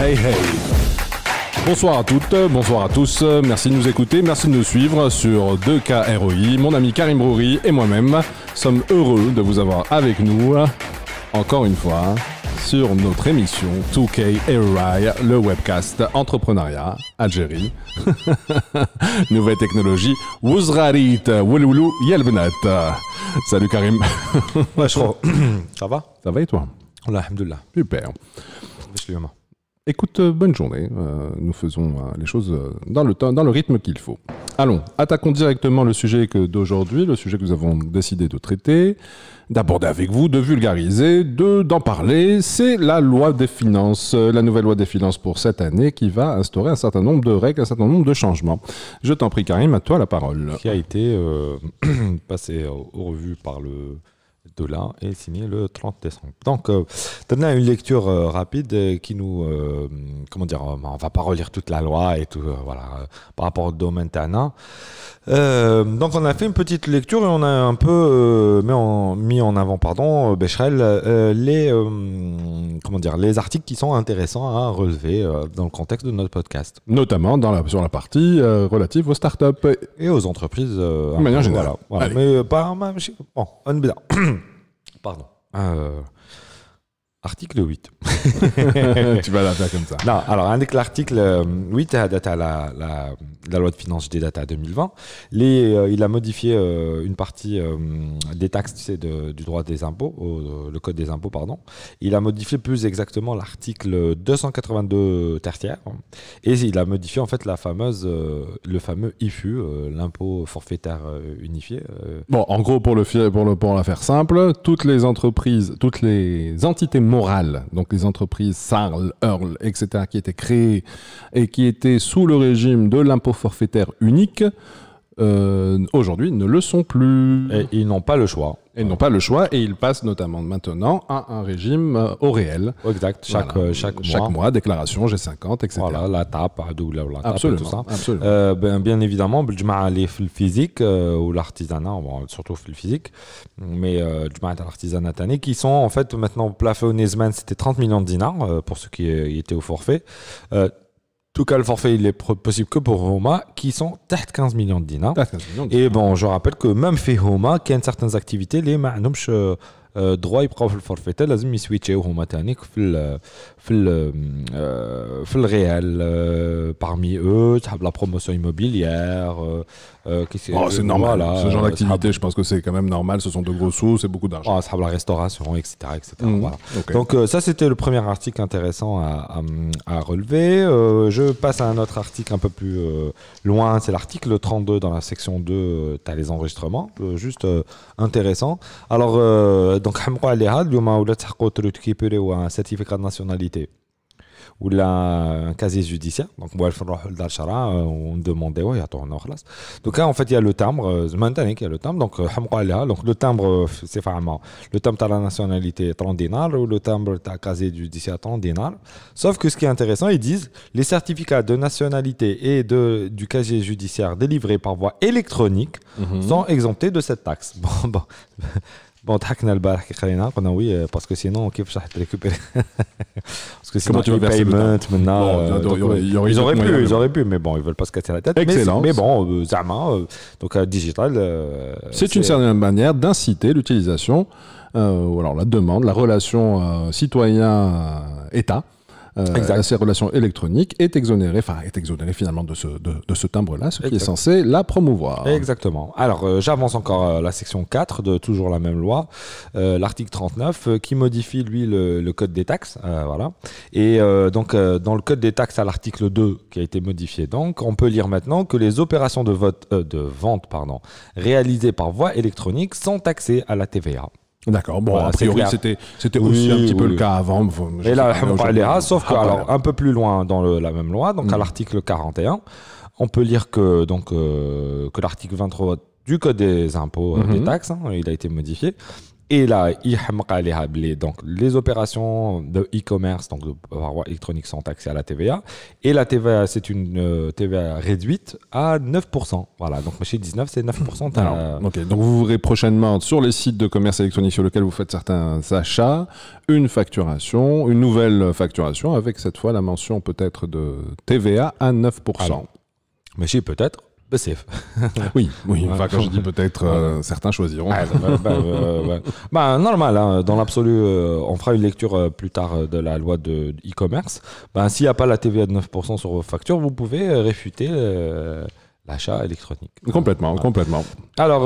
Hey, hey, hey. Bonsoir à toutes, bonsoir à tous, merci de nous écouter, merci de nous suivre sur 2KROI. Mon ami Karim Rouri et moi-même sommes heureux de vous avoir avec nous, encore une fois, sur notre émission 2KROI, le webcast Entrepreneuriat, Algérie, Nouvelle Technologie, Wuzrarit, Wululu, Yelbenet. Salut Karim. Ça va? Ça va et toi? Alhamdulillah. Super. Écoute, bonne journée. Nous faisons les choses dans le rythme qu'il faut. Allons, attaquons directement le sujet d'aujourd'hui, le sujet que nous avons décidé de traiter, d'aborder avec vous, de vulgariser, d'en parler. C'est la loi des finances, la nouvelle loi des finances pour cette année qui va instaurer un certain nombre de règles, un certain nombre de changements. Je t'en prie Karim, à toi la parole. Qui a été passé aux revues par le... de là et signé le 30 décembre. Donc, on a une lecture rapide qui nous... comment dire, on ne va pas relire toute la loi et tout, voilà, par rapport au domaine Tana. Donc, on a fait une petite lecture et on a un peu mis en avant, pardon, Bécherel, comment dire, les articles qui sont intéressants à relever dans le contexte de notre podcast. Notamment sur la partie relative aux startups. Et aux entreprises. De manière générale. Voilà, mais pas... Bon, on est pardon. Article 8. Tu vas la faire comme ça. Non, alors, avec l'article 8, la loi de finances data 2020, il a modifié une partie des taxes, tu sais, du droit des impôts, le code des impôts, pardon. Il a modifié plus exactement l'article 282 tertiaire et il a modifié en fait le fameux IFU, l'impôt forfaitaire unifié. Bon, en gros, pour la faire simple, toutes les entreprises, toutes les entités morales, donc les entreprises Sarl, Earl, etc., qui étaient créées et qui étaient sous le régime de l'impôt forfaitaire unique, aujourd'hui ne le sont plus. Et ils n'ont pas le choix. Ils n'ont pas le choix et ils passent notamment maintenant à un régime au réel. Exact, voilà. Chaque mois, déclaration G50, etc. Voilà, la TAP, absolument, et tout ça. Absolument. Bien évidemment, je m'allais le physique ou l'artisanat, surtout le physique, mais je m'allais à l'artisanat tanné, qui sont en fait maintenant plafonnés, c'était 30 millions de dinars pour ceux qui étaient au forfait. En tout cas, le forfait, il est possible que pour Homa, qui sont 15 millions de dinars. Et bon, je rappelle que même fait Homa, qu'il y a certaines activités, les ma'noumch droit, ils prennent le forfait, lazim yiswitcher Homa tanik fil réel. Parmi eux, la promotion immobilière. C'est normal, voilà, ce genre d'activité, je pense que c'est quand même normal, ce sont de gros sous, c'est beaucoup d'argent. Ah, la restauration, etc. etc. Mmh. Voilà. Okay. Donc ça, c'était le premier article intéressant à relever. Je passe à un autre article un peu plus loin, c'est l'article 32, dans la section 2, tu as les enregistrements, juste intéressant. Alors, donc, un certificat de nationalité. Ou un casier judiciaire. Donc, on demandait, ouais, attends, on relâche. Donc là, en fait, il y a le timbre. Maintenant, il y a le timbre. Donc, le timbre, c'est vraiment le timbre de la nationalité 30 dinars ou le timbre de la casier judiciaire 30 dinars. Sauf que ce qui est intéressant, ils disent les certificats de nationalité et du casier judiciaire délivrés par voie électronique sont exemptés de cette taxe. Bon. Bon, parce que sinon, récupérer. Parce que sinon, tu paiement maintenant. Ils auraient pu, mais bon, ils veulent pas se casser la tête. Excellent. Mais bon, Zama, donc digital. C'est une certaine manière d'inciter l'utilisation, ou alors la demande, la relation citoyen-État. Ces relations électroniques est exonérée finalement de ce timbre-là, ce qui est censé la promouvoir. Exactement. Alors, j'avance encore la section 4 de toujours la même loi, l'article 39, qui modifie, lui, le code des taxes. Voilà. Et donc, dans le code des taxes, à l'article 2, qui a été modifié, donc, on peut lire maintenant que les opérations de vente réalisées par voie électronique sont taxées à la TVA. D'accord, bon, voilà, a priori c'était aussi un petit peu le cas avant. Et là, sauf que, alors, un peu plus loin dans la même loi, donc à l'article 41, on peut lire que l'article 23 du Code des impôts, des taxes, il a été modifié. Et là, donc les opérations de e-commerce, donc de voie électronique, sont taxées à la TVA. Et la TVA, c'est une TVA réduite à 9%. Voilà, donc chez 19, c'est 9%. Okay. Donc vous verrez prochainement sur les sites de commerce électronique sur lesquels vous faites certains achats, une facturation, une nouvelle facturation, avec cette fois la mention peut-être de TVA à 9%. Alors, mais chez peut-être. Oui, oui. Enfin, quand je dis peut-être, certains choisiront. Bah, normal, hein, dans l'absolu, on fera une lecture plus tard de la loi de e-commerce. Bah, s'il n'y a pas la TVA de 9% sur vos factures, vous pouvez réfuter l'achat électronique. Complètement, complètement. Alors,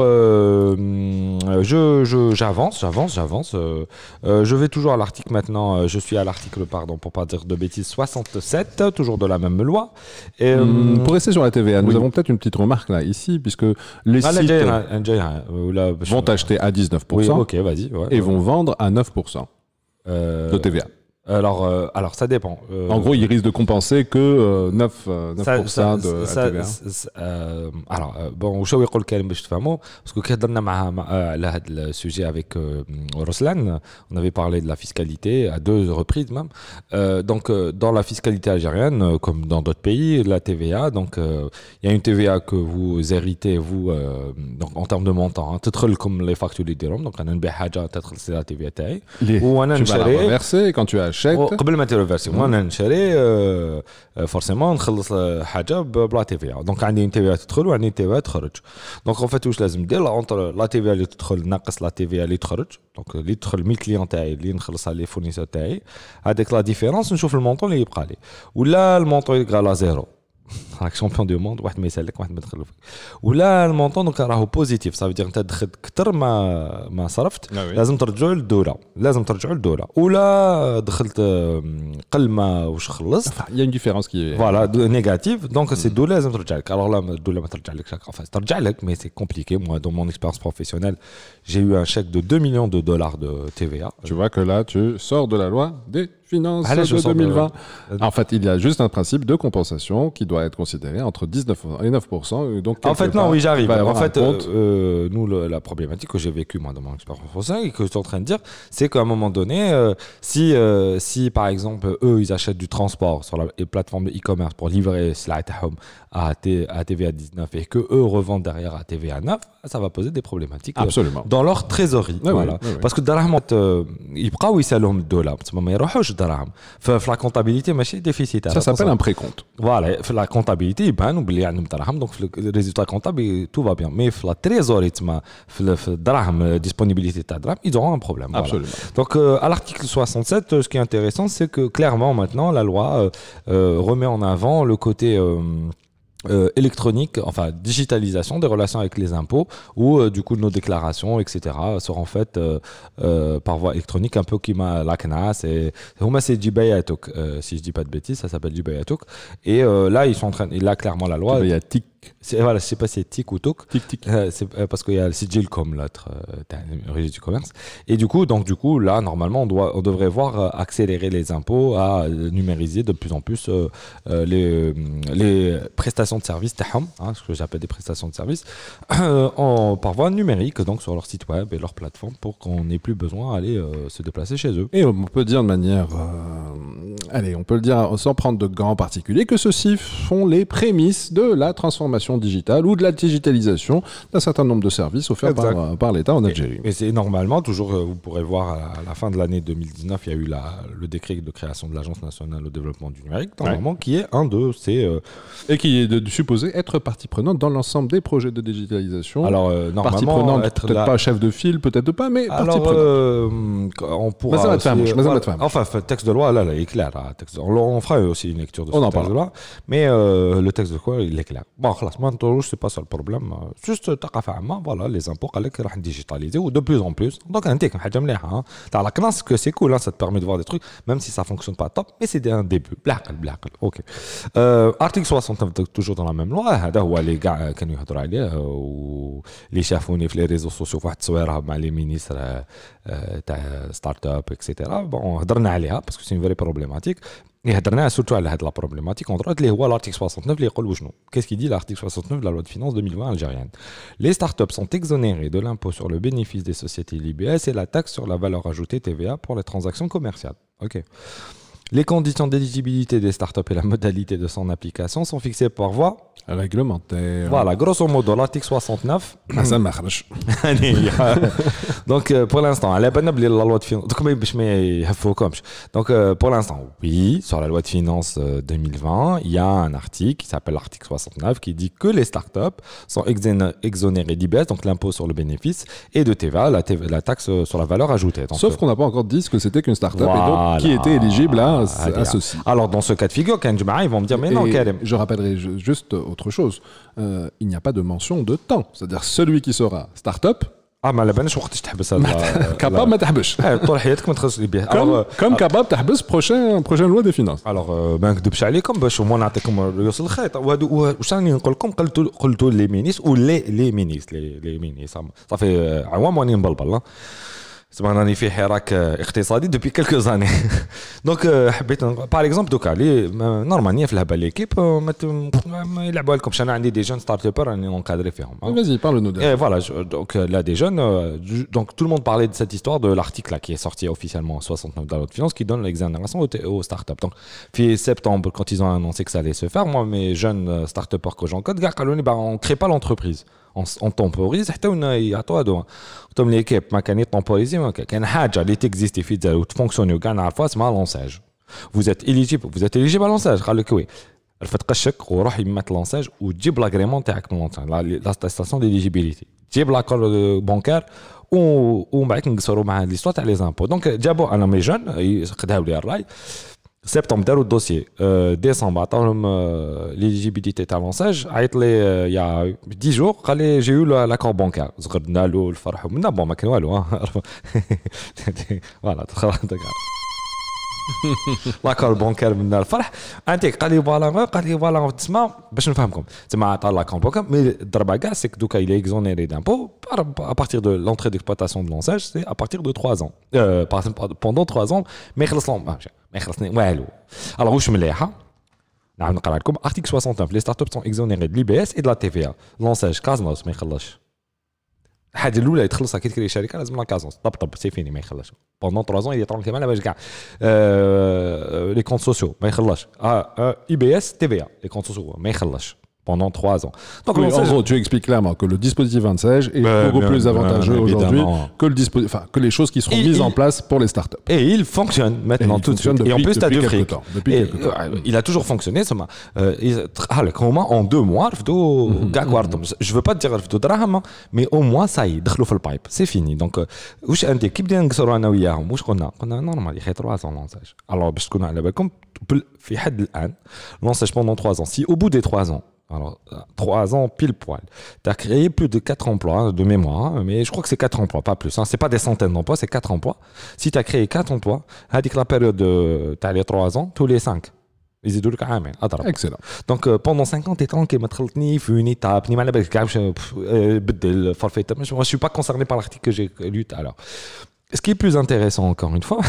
j'avance. Je vais toujours à l'article maintenant. Je suis à l'article, pardon, pour pas dire de bêtises, 67, toujours de la même loi. Et, pour rester sur la TVA, nous avons peut-être une petite remarque là, ici, puisque les sites vont acheter à 19%, oui, okay, vas-y, ouais, et vont vendre à 9% de TVA. Alors, ça dépend. En gros, ils risquent de compenser que 9% de TVA. Alors, bon, je vais vous dire un mot, parce que quand on a le sujet avec Roslan, on avait parlé de la fiscalité à deux reprises même. Donc, dans la fiscalité algérienne, comme dans d'autres pays, la TVA, donc il y a une TVA que vous héritez, vous, donc en termes de montant, hein, peut-être comme les factures des dirhams, donc on a une béhaja, peut-être c'est la TVA taille. Ou on a une tu vas la reverser quand tu as قبل ما ترفرسي وانا نشري فورسيمون نخلص حاجه بلا تي في دونك عندي ان تي في تدخل وعندي تي في تخرج دونك اون فات واش لازم ندير اونتر لا تي في اللي تدخل ناقص لا تي في اللي تخرج دونك اللي تدخل من الكليون تاعي اللي نخلصها لي فورنيسور تاعي هذاك لا ديفيرونس نشوف المونطون اللي يبقى لي ولا المونطون يبقى لا زيرو راك شامبيون دو موند واحد ما يسالك واحد ما يدخل فيك ولا المونطون دونك راهو بوزيتيف صافي دير انت دخلت كثر ما صرفت لازم ترجعوا للدوله ولا دخلت قل ما واش خلصت يا اون ديفيرونس كي فوالا نيجاتيف دونك سي الدوله لازم ترجع لك الوغ لا الدوله ما ترجع لك شاك فاس ترجع لك مي سي كومبليكي موا دون مون اكسبيريونس بروفيسيونيل جي يو ان شيك دو 2 مليون دو دولار دو تي في اي tu vois que là tu sors de la loi des finances de 2020 en fait il y a juste un principe de compensation qui doit être considéré entre 19 et 9%. Donc en fait, non, oui, j'arrive. En fait, nous, la problématique que j'ai vécue, moi, dans mon expérience française, et que je suis en train de dire, c'est qu'à un moment donné, si, par exemple, eux, ils achètent du transport sur les plateformes de e-commerce pour livrer à TVA 19 et que eux revendent derrière à TVA 9, ça va poser des problématiques dans leur trésorerie. Oui, voilà. Oui, oui. Parce que ils prennent le dollar. La comptabilité, c'est déficitaire. Ça s'appelle un précompte. Voilà. La comptabilité, il ben, donc le résultat comptable, tout va bien. Mais la trésorerie, la disponibilité de drame, ils auront un problème. Absolument. Voilà. Donc, à l'article 67, ce qui est intéressant, c'est que clairement, maintenant, la loi remet en avant le côté électronique, enfin digitalisation des relations avec les impôts, où du coup nos déclarations, etc., seront faites par voie électronique, un peu comme la CNAS, et c'est du Bayatok, si je dis pas de bêtises, ça s'appelle du Bayatok. Et là, ils sont en train, et là clairement la loi. Bayatik. Voilà, je sais pas si c'est tic ou toc. Tic. C'est parce qu'il y a le sigil comme l'autre, registre du commerce. Et du coup, là, normalement, on devrait voir accélérer les impôts à numériser de plus en plus les prestations de services, ce que j'appelle des prestations de services, par voie numérique, donc sur leur site web et leur plateforme, pour qu'on n'ait plus besoin d'aller se déplacer chez eux. Et on peut dire de manière, allez, on peut le dire sans prendre de gants particuliers, que ceux-ci font les prémices de la transformation digitale ou de la digitalisation d'un certain nombre de services offerts par l'État en Algérie. Et c'est normalement, toujours, vous pourrez voir à la fin de l'année 2019, il y a eu le décret de création de l'Agence nationale au développement du numérique, normalement, qui est un de ces... et qui est supposé être partie prenante dans l'ensemble des projets de digitalisation. Alors, partie prenante, peut-être pas chef de file, peut-être pas, mais partie prenante. On pourra... Enfin, texte de loi, là, il est clair. On fera aussi une lecture de ce texte de loi. Mais le texte de quoi, il est clair. Bon, c'est pas ça le problème. Juste, voilà, les impôts, sont digitalisés ou de plus en plus. Donc, la classe, c'est cool, hein, ça te permet de voir des trucs, même si ça fonctionne pas top, mais c'est un début. Ok. Article 69, toujours dans la même loi. Les gars, les chefs, les réseaux sociaux, les ministres, start-up, etc. Bon, on va en parler parce que c'est une vraie problématique. problématique. Et هضرنا surtout على هاد la problématique en droit اللي هو l'article 69 اللي يقول وشنو. Qu'est-ce qu'il dit l'article 69 de la loi de finance 2020 algérienne? Les startups sont exonérées de l'impôt sur le bénéfice des sociétés, l'IBS, et la taxe sur la valeur ajoutée TVA pour les transactions commerciales. OK. Les conditions d'éligibilité des startups et la modalité de son application sont fixées par voie réglementaire. Voilà, grosso modo, l'article 69. Ça marche. Donc, pour l'instant, à la loi de finances. Donc, pour l'instant, oui, sur la loi de finances 2020, il y a un article qui s'appelle l'article 69 qui dit que les startups sont exonérées d'IBS, donc l'impôt sur le bénéfice, et de TVA, la taxe sur la valeur ajoutée. Donc, sauf qu'on n'a pas encore dit ce que c'était qu'une startup, voilà, et donc qui était éligible à ceci. Alors, dans ce cas de figure, ils vont me dire, mais non, Karim. Je rappellerai juste autre chose. Il n'y a pas de mention de temps. C'est-à-dire, celui qui sera start-up. Ah, mais la banque, je ne pas capable de faire ça. Comme capable de faire ça, prochaine loi des finances. Alors, banque de Pchali, comme je suis en train de faire les ministres ou les ministres. Ça fait un mois que je ne سمعناني في حراك اقتصادي depuis quelques années. Donc حبيت par exemple دوكا لي نورماليا في الهبه ليكيب ما يلعبوا لكمش. انا عندي دي جون ستارت ابر راني نقادري فيهم. Vas-y, parle-nous d'eux. Et voilà, donc là des jeunes, donc tout le monde parlait de cette histoire de l'article là qui est sorti officiellement en 69 de la loi de finances qui donne l'exonération aux startups. Donc puis septembre, quand ils ont annoncé que ça allait se faire, moi mes jeunes start-upers que j'encode gars قالوا لي on crée pas l'entreprise. On temporise, il y a toi dedans. Comme l'équipe, ma canette temporisée, qu'un hadja, les existent, ils fonctionnent au Ghana, c'est mal lançage. Vous êtes éligible à lançage. Le fait que chaque roche, il met lançage ou jib l'agrément avec l'entrain, la station d'éligibilité, jib l'accord bancaire ou banking sur l'histoire des impôts. Donc, d'abord, on a mes jeunes, ils ont des rails. Septembre, le dossier. Décembre, l'éligibilité à lançage. Il y a 10 jours, j'ai eu l'accord bancaire. Voilà, l'accord bancaire, mais il est exonéré d'impôts à partir de l'entrée d'exploitation de lançage, c'est à partir de 3 ans. Pendant 3 ans, mais alors, je me l'ai dit. Article 69, les startups sont exonérées de l'IBS et de la TVA. Lançage, Casnos, mais هذه الاولى يتخلص كي تكري شركه لازم لها كازونس طبطب سي فيني ما يخلصش بوندون 3 ans il est tranquille على باش كاع لي كونت سوسيو ما يخلصش اي بي اس تي في اي لي كونت سوسيو ما يخلصش pendant 3 ans. Donc, oui, en gros, tu expliques clairement que le dispositif 26 est beaucoup plus avantageux aujourd'hui que les choses qui seront mises en place pour les startups. Et il fonctionne maintenant tout de suite. Et en plus, tu as du fric. Il a toujours fonctionné. En 2 mois, je ne veux pas te dire mais au moins, ça y est, pipe. C'est fini. Donc, je un des équipes on a normal, il y a 3 ans lançage. Alors, je connais un lançage pendant 3 ans. Si au bout des 3 ans, alors, 3 ans pile poil. Tu as créé plus de 4 emplois de mémoire, hein, mais je crois que c'est 4 emplois, pas plus. Hein. Ce n'est pas des centaines d'emplois, c'est 4 emplois. Si tu as créé 4 emplois, avec la période de t'as les 3 ans, tous les 5. Excellent. Donc, pendant 50 ans, je ne suis pas concerné par l'article que j'ai lu tout à l'heure. Ce qui est plus intéressant, encore une fois,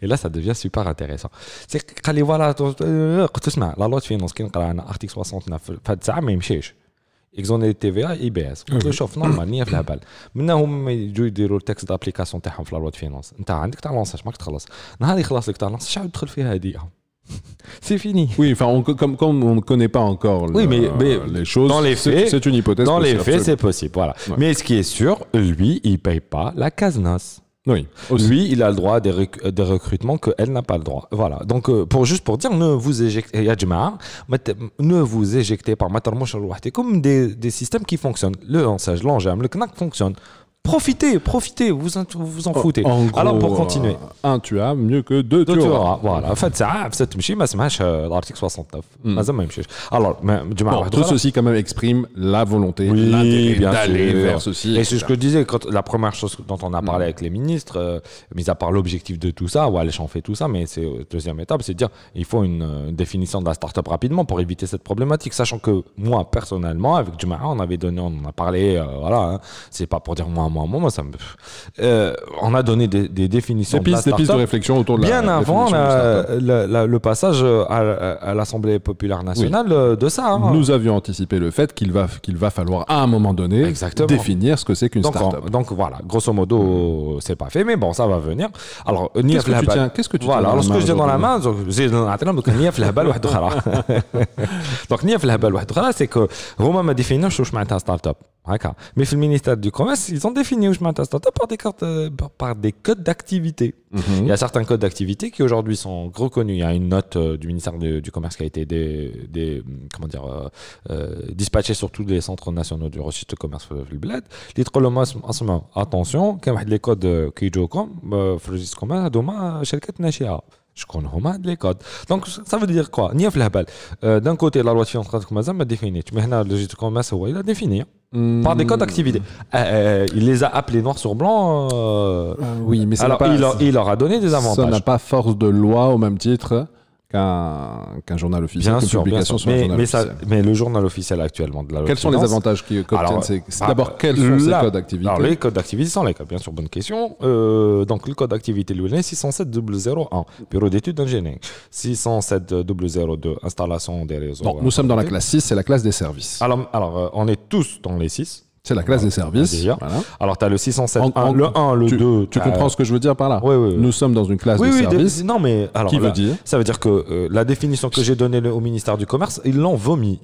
et là ça devient super intéressant, c'est que la loi de finances, qui est un article 69, exonéré TVA, IBS. Le chauffeur normal, il y a la balle. Maintenant, ils ont le texte d'application de la loi de finances. Tu as un lancé, tu as c'est fini. Oui, enfin, comme on ne connaît pas encore les choses, c'est une hypothèse. Dans les faits, c'est possible. Voilà. Ouais. Mais ce qui est sûr, lui, il ne paye pas la Casnas. Oui, aussi. Lui, il a le droit à des recrutements qu'elle n'a pas le droit. Voilà. Donc, juste pour dire, ne vous éjectez, par comme des systèmes qui fonctionnent. Le lançage, l'enjam, le knack fonctionne. Profitez, vous en foutez. Alors, pour continuer. Un tu as mieux que deux tu auras. Voilà. En fait, ça, c'est l'article 69. Alors, tout ceci, quand même, exprime la volonté d'aller vers ceci. Et c'est ce que je disais, la première chose dont on a parlé avec les ministres, mis à part l'objectif de tout ça, ouais, j'en fais tout ça, mais c'est la deuxième étape, c'est de dire il faut une définition de la start-up rapidement pour éviter cette problématique. Sachant que moi, personnellement, avec Jumaa, on avait donné, on en a parlé, voilà, c'est pas pour dire moi, moi ça me... on a donné des définitions. Des pistes de réflexion autour de la définition de start-up. Bien avant le passage à l'Assemblée populaire nationale de ça. Hein. Nous avions anticipé le fait qu'il va falloir à un moment donné définir ce que c'est qu'une start-up. Donc voilà, grosso modo, c'est pas fait, mais bon, ça va venir. Alors, qu'est-ce que tu tiens? Alors, ce que je tiens dans la main, j'ai dans la donc niaf la balle donc niaf la balle c'est que Roma m'a défini je suis un start-up. Mais le ministère du Commerce, ils ont défini où je m'intéresse par des codes d'activité. Il y a certains codes d'activité qui aujourd'hui sont reconnus. Il y a une note du ministère du Commerce qui a été dispatchée sur tous les centres nationaux du registre de commerce du bled. Les attention, il y a des codes qui jouent comme le registre de commerce, demain, chez le je connais les codes. Donc, ça veut dire quoi? D'un côté, la loi de finances a défini. Tu mets le registre de commerce, il a défini. Par des codes d'activité. Il les a appelés noir sur blanc. Oui, mais ça alors, il leur a donné des avantages. Ça n'a pas force de loi au même titre qu'un journal officiel. Bien sûr, publication sur un journal officiel. Mais le journal officiel actuellement de la loi. Quels sont les avantages qui obtiennent? D'abord, quels sont ces codes d'activité? Alors, les codes d'activité sont les codes, bien sûr, bonne question. Donc, le code d'activité lyonnais 607-001, bureau d'études d'ingénierie. 607-002, installation des réseaux. Donc, nous sommes dans la classe 6, c'est la classe des services. Alors, on est tous dans les 6. C'est la classe des services. Voilà. Alors, tu as le 607, le 1, le 2. Tu comprends ce que je veux dire par là? Oui. Nous sommes dans une classe de services. Non, mais alors, qui veut dire? Ça veut dire que la définition que j'ai donnée au ministère du Commerce, ils l'ont vomi.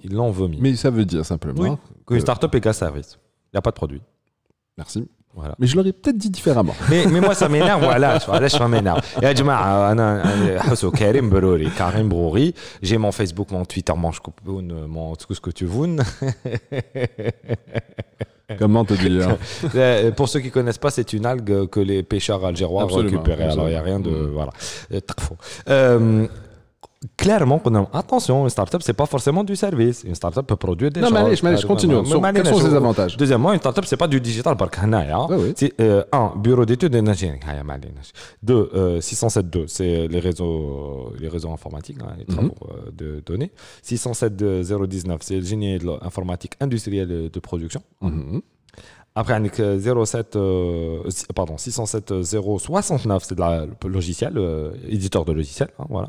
Mais ça veut dire simplement qu'une start-up est qu'un service. Il n'y a pas de produit. Merci. Voilà. Mais je l'aurais peut-être dit différemment. Mais moi, ça m'énerve. Voilà, ça m'énerve. Et Karim Rouri, j'ai mon Facebook, mon Twitter, mon tout ce que tu veux. Comment te dire? Pour ceux qui ne connaissent pas, c'est une algue que les pêcheurs algérois récupéraient. Alors, il n'y a rien de... Voilà. Clairement, attention, une start-up, ce n'est pas forcément du service. Une start-up peut produire des choses. Non, mais je continue. Quels sont ses avantages? Deuxièmement, une start-up, ce n'est pas du digital. Un, bureau d'études d'ingénierie. 2, 607.2, c'est les réseaux informatiques, les travaux de données. 607.019, c'est le génie de l'informatique industrielle de production. Après, 607-069, c'est le logiciel, éditeur de logiciel. Voilà.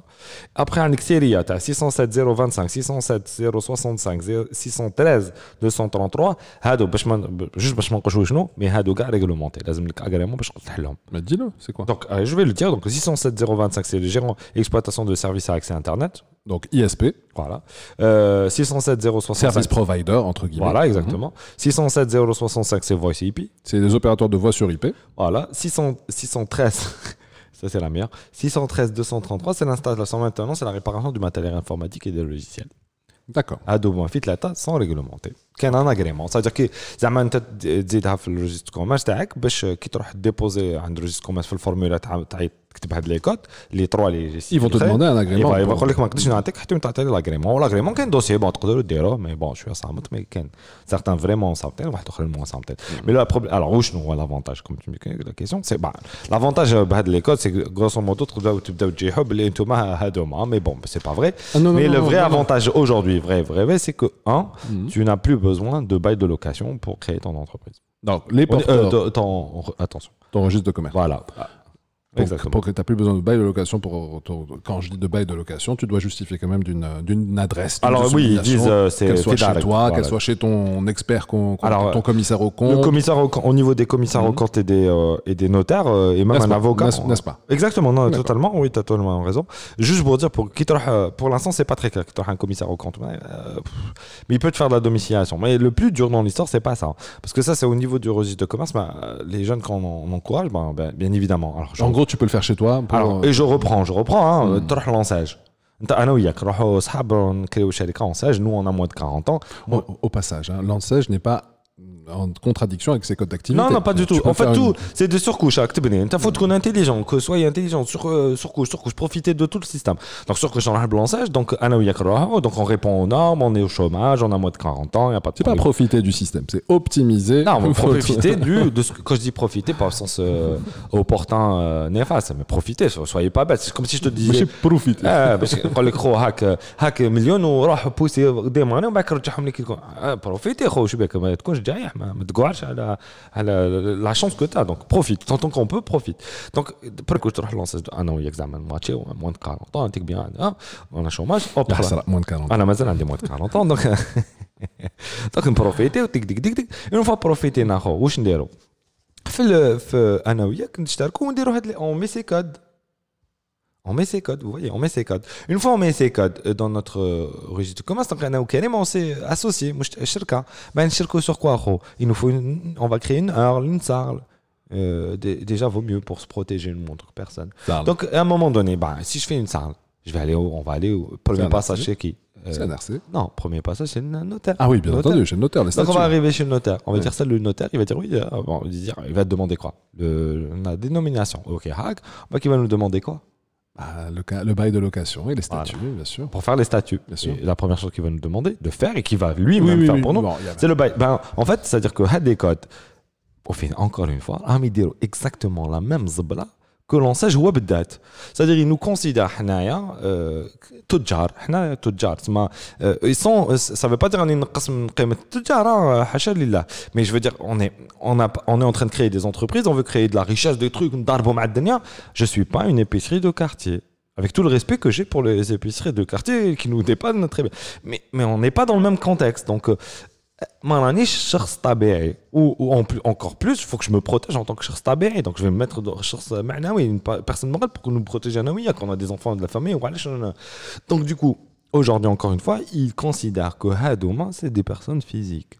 Après, en série, tu as 607-025, 607-065, 613-233. Juste parce que je ne sais pas, mais ils sont réglementés. Mais dis-le, c'est quoi? Donc, je vais le dire. Donc, 607-025, c'est le gérant exploitation de services à accès Internet. Donc, ISP. Voilà. 607-065. Service provider, entre guillemets. Voilà, exactement. 607-065, c'est Voice IP. C'est des opérateurs de voix sur IP. Voilà. 613, ça c'est la meilleure. 613-233, c'est l'installation maintenant, c'est la réparation du matériel informatique et des logiciels. D'accord. Adobe fit la tasse sans réglementer. Qu'un agrément. C'est-à-dire que zaman t'as le registre de commerce تاعك باش كي تروح déposer عند registre de commerce في الفورمulaire تاع تكتب هاد لي كود لي 3 لي ils vont te demander un agrément. Ils vont يقول لك ما نقدرش نعطيك حتى نتاع الagrément. والاغريمون كان دوسي بون تقدروا ديروه مي بون شويه صامت مي كان certains vraiment صامتين واحد اخرين مو صامتين. Mais là alors où شنو هو l'avantage comme tu me dis la question c'est bah l'avantage بهاد لي كود c'est grosso modo تبداو تجيحوا باللي انتم هادوما mais bon c'est pas vrai. Mais le vrai avantage aujourd'hui vrai c'est que tu n'as plus besoin de bail de location pour créer ton entreprise. Donc, les porteurs... attention. Ton registre de commerce. Voilà. Exactement. Pour que tu n'as plus besoin de bail de location. Quand je dis de bail de location, tu dois justifier quand même d'une adresse. Alors oui, ils disent... Qu'elle soit chez toi, qu'elle soit chez ton expert, ton commissaire au compte. Le commissaire au compte, au niveau des commissaires au compte et des notaires, et même un avocat. N'est-ce pas? Exactement, non, totalement. Oui, tu as totalement raison. Juste pour dire, pour l'instant, c'est pas très clair que tu as un commissaire au compte. Mais il peut te faire de la domiciliation. Mais le plus dur dans l'histoire, c'est pas ça. Parce que ça, c'est au niveau du registre de commerce. Les jeunes, quand on encourage, bien évidemment. En gros, tu peux le faire chez toi. Alors, et je reprends. T'as l'ensage. Nous, on a moins de 40 ans. Au passage, l'ensage n'est pas en contradiction avec ses codes d'activité. Non, pas du tout. En fait, tout, c'est des surcouches. Il faut qu'on soit intelligent, surcouche, profiter de tout le système. Donc, surcouche, on a le lancage, donc on répond aux normes, on est au chômage, on a moins de 40 ans, il n'y a pas de problème. C'est pas profiter du système, c'est optimiser. Non, profiter quand je dis profiter, pas au sens opportun, néfaste, mais profiter, soyez pas bête. C'est comme si je te disais... profiter. Quand le gros hack million, on va pousser des manières, on va profiter, je suis bien comme je dis, صح ما تقعش على لا شونس كو تا دونك بروفيت طونطون كون بو بروفيت دونك بركو تروح لونساج انا وياك زعما ماتشي موان 40 طون تيك بيان انا شوماج اوبرا موان 40 انا مازال عندي موان 40 طون دونك نبروفيتي وتيك ديك ديك ديك اون فوا بروفيتي ناخو واش نديرو في انا وياك نشتركو ونديرو هاد لي اون مي سي كاد. On met ces codes, vous voyez, on met ces codes. Une fois on met ces codes dans notre registre de commerce, on s'est associé. Ben, sur quoi? Il nous faut on va créer une URL, une SARL. Déjà, vaut mieux pour se protéger une montre personne. Donc, à un moment donné, ben, si je fais une SARL, je vais aller on va aller au premier passage chez qui? C'est un RC. Non, premier passage, c'est le notaire. Ah oui, bien entendu, chez le notaire. Donc on va arriver chez le notaire. On va dire ça, le notaire, il va dire oui. Bon, il va te demander quoi? La dénomination. Ok, hack. Bah, il va nous demander quoi? Bah, le bail de location et les statuts, voilà. Bien sûr. Pour faire les statuts, bien sûr. La première chose qu'il va nous demander de faire et qu'il va lui-même faire pour nous, bon, c'est le bail. Ben, en fait, c'est-à-dire que Hadecote, encore une fois, a mis exactement la même zbla que l'on sait jouer date. C'est-à-dire qu'ils nous considèrent Tudjar. Ils sont, ça ne veut pas dire qu'on est une qism Tudjar, hachalillah. Mais je veux dire, on est en train de créer des entreprises, on veut créer de la richesse, des trucs, je ne suis pas une épicerie de quartier. Avec tout le respect que j'ai pour les épiceries de quartier qui nous dépannent très bien. Mais on n'est pas dans le même contexte. Donc, ou encore plus, il faut que je me protège en tant que cherche tabéi. Donc je vais me mettre dans une personne morale pour nous protéger quand on a des enfants de la famille. Donc du coup, aujourd'hui encore une fois, ils considèrent que Hadouma, c'est des personnes physiques.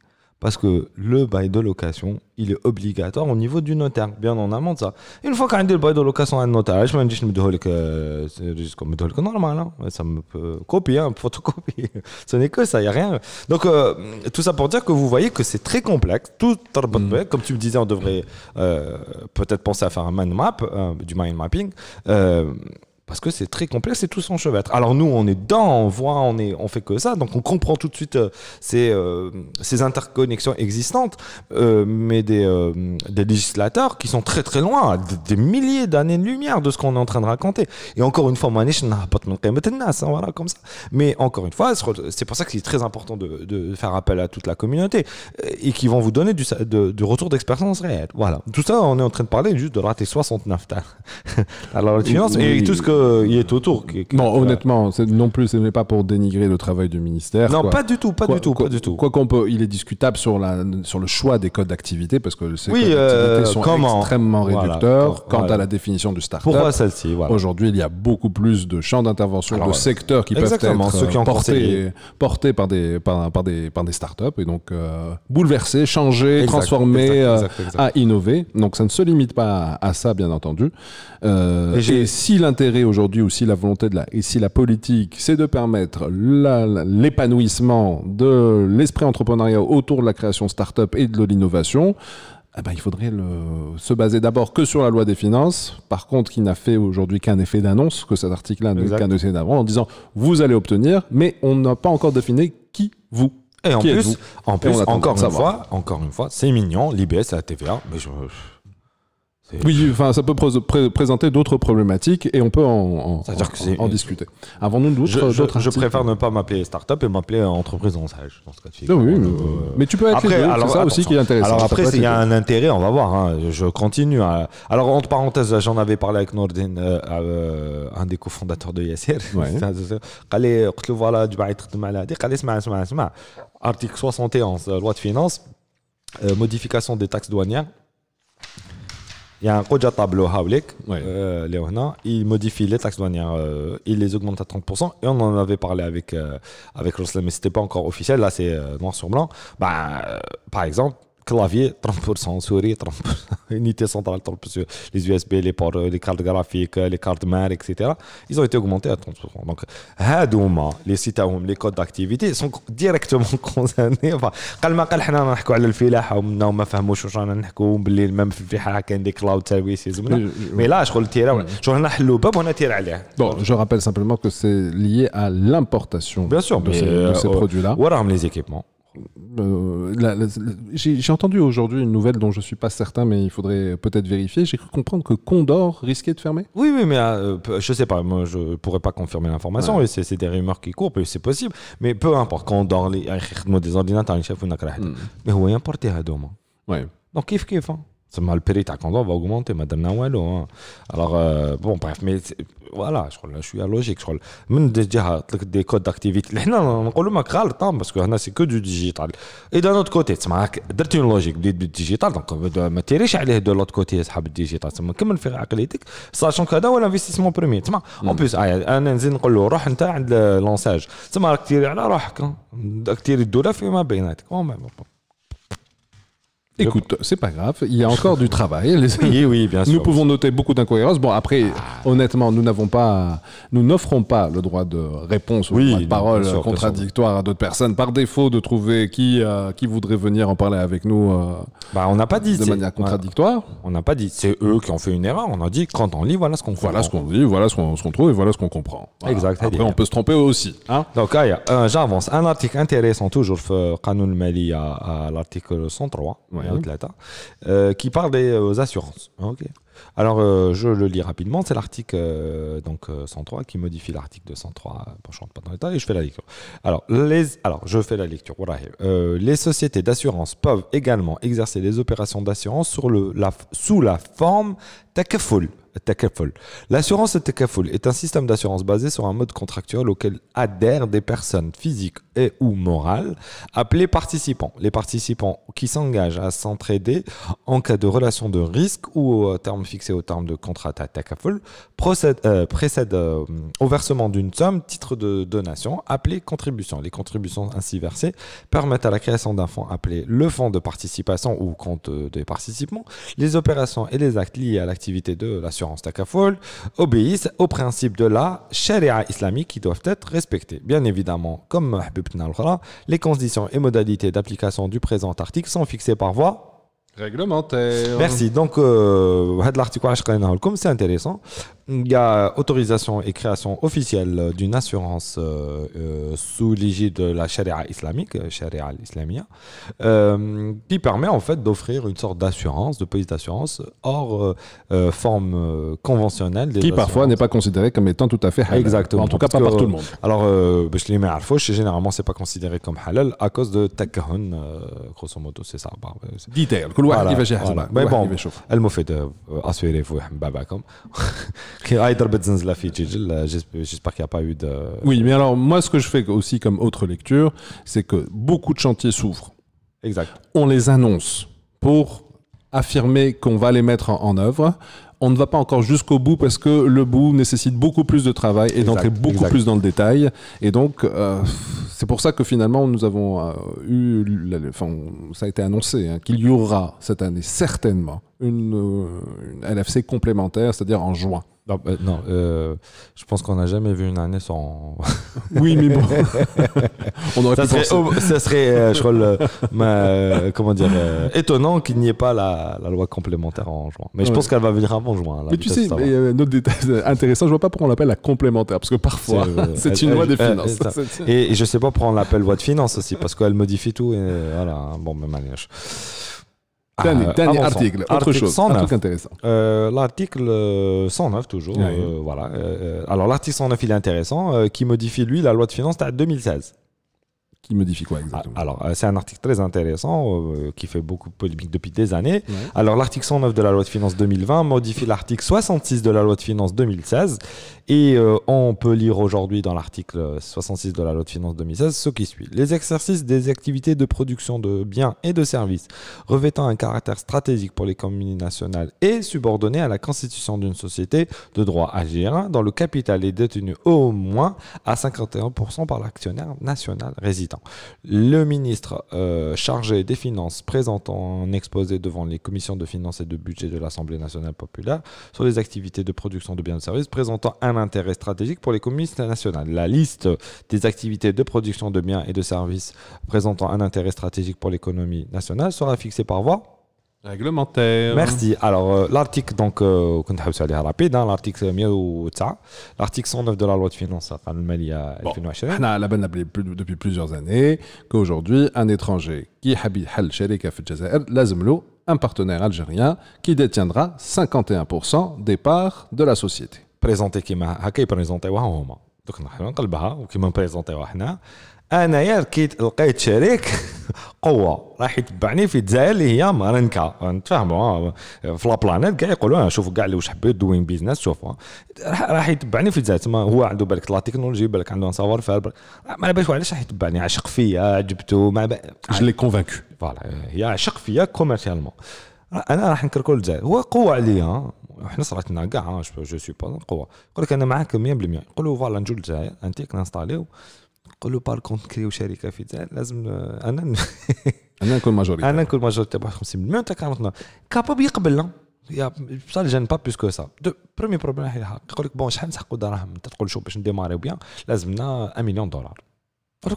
Parce que le bail de location, il est obligatoire au niveau du notaire. Bien en amont de ça. Une fois qu'on a dit le bail de location à un notaire, je me dis, je me dis que c'est normal. Ça me copie, photocopie. Ce n'est que ça, il n'y a rien. Donc, tout ça pour dire que vous voyez que c'est très complexe. Tout, comme tu me disais, on devrait peut-être penser à faire un mind map, du mind mapping. Parce que c'est très complexe et tout s'enchevêtre. Alors nous, on est dedans, on voit, on fait que ça, donc on comprend tout de suite ces interconnexions existantes, mais des législateurs qui sont très très loin, des milliers d'années de lumière de ce qu'on est en train de raconter. Et encore une fois, comme ça. Mais encore une fois, c'est pour ça qu'il est très important de faire appel à toute la communauté et qui vont vous donner du retour d'expérience réelle. Voilà. Tout ça, on est en train de parler juste de rater 69 tas. Alors la finance et tout ce que il est autour. Non, honnêtement, non plus, ce n'est pas pour dénigrer le travail du ministère. Non, quoi. Pas du tout, pas du tout. Quoi qu'on peut, il est discutable sur le choix des codes d'activité, parce que ces codes d'activité sont extrêmement réducteurs. Voilà, quant à la définition du start-up. Pourquoi celle-ci, voilà. Aujourd'hui, il y a beaucoup plus de champs d'intervention, de secteurs qui peuvent être portés par des start-up, et donc bouleversés, changés, transformés, à innover. Donc ça ne se limite pas à ça, bien entendu. Et si l'intérêt aujourd'hui, ou si la volonté et si la politique, c'est de permettre l'épanouissement de l'esprit entrepreneuriat autour de la création start-up et de l'innovation, eh ben, il faudrait se baser d'abord que sur la loi des finances, par contre qui n'a fait aujourd'hui qu'un effet d'annonce, que cet article-là n'est qu'un effet d'avant, en disant vous allez obtenir, mais on n'a pas encore défini qui vous. Et en plus encore une fois, c'est mignon, l'IBS, la TVA, mais oui, enfin, ça peut présenter d'autres problématiques et on peut en discuter. Avons-nous d'autres articles ? Je préfère ne pas m'appeler start-up et m'appeler entreprise en sage, dans ce cas de figure. Oui, mais tu peux être les deux, c'est ça aussi qui est intéressant. Alors après, s'il y a un intérêt, on va voir, hein, je continue. Alors, entre parenthèses, j'en avais parlé avec Nordin, un des cofondateurs de Yassir. Article 71, loi de finances, modification des taxes douanières. Il y a un projet tableau Hawlik, il modifie les taxes douanières, il les augmente à 30%, et on en avait parlé avec Roslan, mais ce n'était pas encore officiel, là c'est noir sur blanc. Bah, par exemple, clavier 30%, souris 30%, unité centrale 30%, les USB, les ports, les cartes graphiques, les cartes mères, etc. Ils ont été augmentés à 30%. Donc, les sites, les codes d'activité sont directement concernés. Enfin, mais là, je rappelle simplement que c'est lié à l'importation de ces produits-là. Voilà, les équipements. J'ai entendu aujourd'hui une nouvelle dont je ne suis pas certain, mais il faudrait peut-être vérifier. J'ai cru comprendre que Condor risquait de fermer. Oui, oui, mais je ne sais pas. Moi, je ne pourrais pas confirmer l'information. Ouais. C'est des rumeurs qui courent, c'est possible. Mais peu importe. Condor, les des ordinateurs, les chefs, mais on est importé à demain. Ouais. Donc, kiff, kiff. Hein. Le prix de Condor va augmenter, madame Nawalo. Alors, bon, bref, mais voilà, je suis à logique. Même déjà, des codes d'activité, on a le temps parce que c'est que du digital. Et d'un autre côté, c'est une logique du digital, donc on tire aller de l'autre côté, c'est le digital. Comme on fait la qualité, sachant que c'est l'investissement premier. En plus, on a dit qu'on le lançage. C'est un acteur à la roche, un acteur de la firme, écoute, c'est pas grave, il y a encore du travail. Oui, oui, bien sûr. Nous pouvons noter beaucoup d'incohérences. Bon, après, honnêtement, nous n'offrons pas le droit de réponse ou le droit de parole contradictoire à d'autres personnes par défaut de trouver qui voudrait venir en parler avec nous. Bah, on n'a pas dit de manière contradictoire. On n'a pas dit. C'est eux qui ont fait une erreur. On a dit quand on lit, voilà ce qu'on comprend. Voilà ce qu'on lit, voilà ce qu'on trouve et voilà ce qu'on comprend. Voilà. Exact. Après, on peut se tromper aussi. Hein. Donc, j'avance. Un article intéressant toujours, Qanoun Mali à l'article 103. Ouais. Qui parle des assurances. Okay. Alors, je le lis rapidement. C'est l'article 103 qui modifie l'article 203. Je ne rentre pas dans le détail et je fais la lecture. Alors, je fais la lecture. Les sociétés d'assurance peuvent également exercer des opérations d'assurance sous la forme takaful. L'assurance takaful est un système d'assurance basé sur un mode contractuel auquel adhèrent des personnes physiques et ou morales appelées participants. Les participants qui s'engagent à s'entraider en cas de relation de risque ou au terme fixé au terme de contrat takaful précèdent au versement d'une somme, titre de donation appelé contribution. Les contributions ainsi versées permettent à la création d'un fonds appelé le fonds de participation ou compte des participants. Les opérations et les actes liés à l'activité de l'assurance takaful obéissent aux principes de la charia islamique qui doivent être respectés. Bien évidemment, comme Habibna al-Khara, les conditions et modalités d'application du présent article sont fixées par voie réglementaire. Merci. Donc, l'article, c'est intéressant. Il y a autorisation et création officielle d'une assurance sous l'égide de la charia islamique, charia al-islamia, qui permet en fait d'offrir une sorte d'assurance, de police d'assurance hors forme conventionnelle. Qui parfois n'est pas considérée comme étant tout à fait halal. Exactement. En tout cas, pas par tout le monde. Alors, je les mets à la fauche, généralement, c'est pas considéré comme halal à cause de takhun, grosso modo, c'est ça. Detail. Mais bon, elle m'a fait assurer vous, babakom. J'espère qu'il n'y a pas eu de... Oui, mais alors moi ce que je fais aussi comme autre lecture, c'est que beaucoup de chantiers s'ouvrent. Exact. On les annonce pour affirmer qu'on va les mettre en œuvre. On ne va pas encore jusqu'au bout parce que le bout nécessite beaucoup plus de travail et d'entrer beaucoup plus dans le détail. Et donc, c'est pour ça que finalement, nous avons ça a été annoncé, hein, qu'il y aura cette année certainement une LFC complémentaire, c'est-à-dire en juin. Non, je pense qu'on n'a jamais vu une année sans. Oui, mais bon. On aurait ça serait, je crois, comment dire, étonnant qu'il n'y ait pas la loi complémentaire en juin. Mais je pense qu'elle va venir avant juin. Mais tu sais, notre détail intéressant, je vois pas pourquoi on l'appelle la complémentaire, parce que parfois, c'est une loi des finances. Et je sais pas pourquoi on l'appelle loi de finances aussi, parce qu'elle modifie tout. Et voilà, bon, même manière. Dernier article, autre chose, un truc intéressant. L'article 109 toujours, voilà. Alors l'article 109 il est intéressant, qui modifie lui la loi de finances de 2016. Qui modifie quoi exactement? Alors, c'est un article très intéressant qui fait beaucoup de polémique depuis des années. Ouais. Alors, l'article 109 de la loi de finances 2020 modifie l'article 66 de la loi de finances 2016. Et on peut lire aujourd'hui dans l'article 66 de la loi de finances 2016 ce qui suit. Les exercices des activités de production de biens et de services revêtant un caractère stratégique pour l'économie nationale et subordonnés à la constitution d'une société de droit AG1 dont le capital est détenu au moins à 51% par l'actionnaire national résident. Le ministre chargé des Finances présente un exposé devant les commissions de finances et de budget de l'Assemblée nationale populaire sur les activités de production de biens et de services présentant un intérêt stratégique pour l'économie nationale. La liste des activités de production de biens et de services présentant un intérêt stratégique pour l'économie nationale sera fixée par voie réglementaire. Merci. Alors, l'article, donc, qu'on a vu rapide, hein, l'article 109, l'article 109 de la loi de finances, enfin, le Mali a on a appelé depuis plusieurs années qu'aujourd'hui, un étranger qui habite Hal Sherika Fil Jazair, lazmlo, un partenaire algérien qui détiendra 51% des parts de la société. Présenté qui m'a présenté, donc on a un qui m'a présenté, أنا لقيت شريك قوة راح يتبعني في الجزائر اللي هي مرنكا نتفاهموا في لابلانيت كاع يقولوا شوفوا كاع اللي واش حبوا دوين بيزنس شوفوا راح يتبعني في الجزائر تما هو عنده بالك لا تكنولوجي بالك عنده نصور فيها ما على بالش علاش راح يتبعني عشق فيا عجبته ما جو لي كونفانكو فوالا هي عشق فيا كوميرسيالمون انا راح نكركل الجزائر هو قوة عليا وحنا صراتنا كاع جو سوي با قوة يقول لك انا معاك 100% يقولوا فوالا نجو للجزائر انتيك نانستاليو قولوا بار كونت كريو شركه في الجزائر لازم انا نكون ماجوريتي تبع 50% تاع 49 كاباب يقبل يا بصح جان با بلوس كو سا دو برومي بروبليم راح يقول لك بون شحال نسحقوا دراهم انت تقول شوف باش نديماريو بيان لازمنا 1 مليون دولار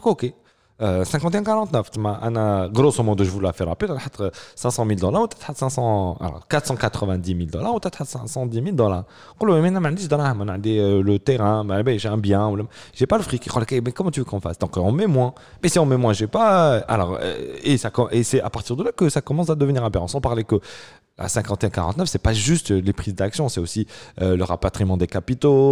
اوكي 51 49 تما انا غروسو مودو جو لا في رابيد نحط 500,000 دولار وتتحط 490,000 دولار وتتحط 510,000 دولار قول له انا ما عنديش دراهم انا عندي لو تيران ما بايش ان بيان ولا جي با لو فريك يقول لك مي كومون تو كون فاس دونك اون مي موان مي سي اون مي موان جي با alors et c'est à partir de là que ça commence à devenir aberrant sans parler que à 51-49, c'est pas juste les prises d'action, c'est aussi le rapatriement des capitaux,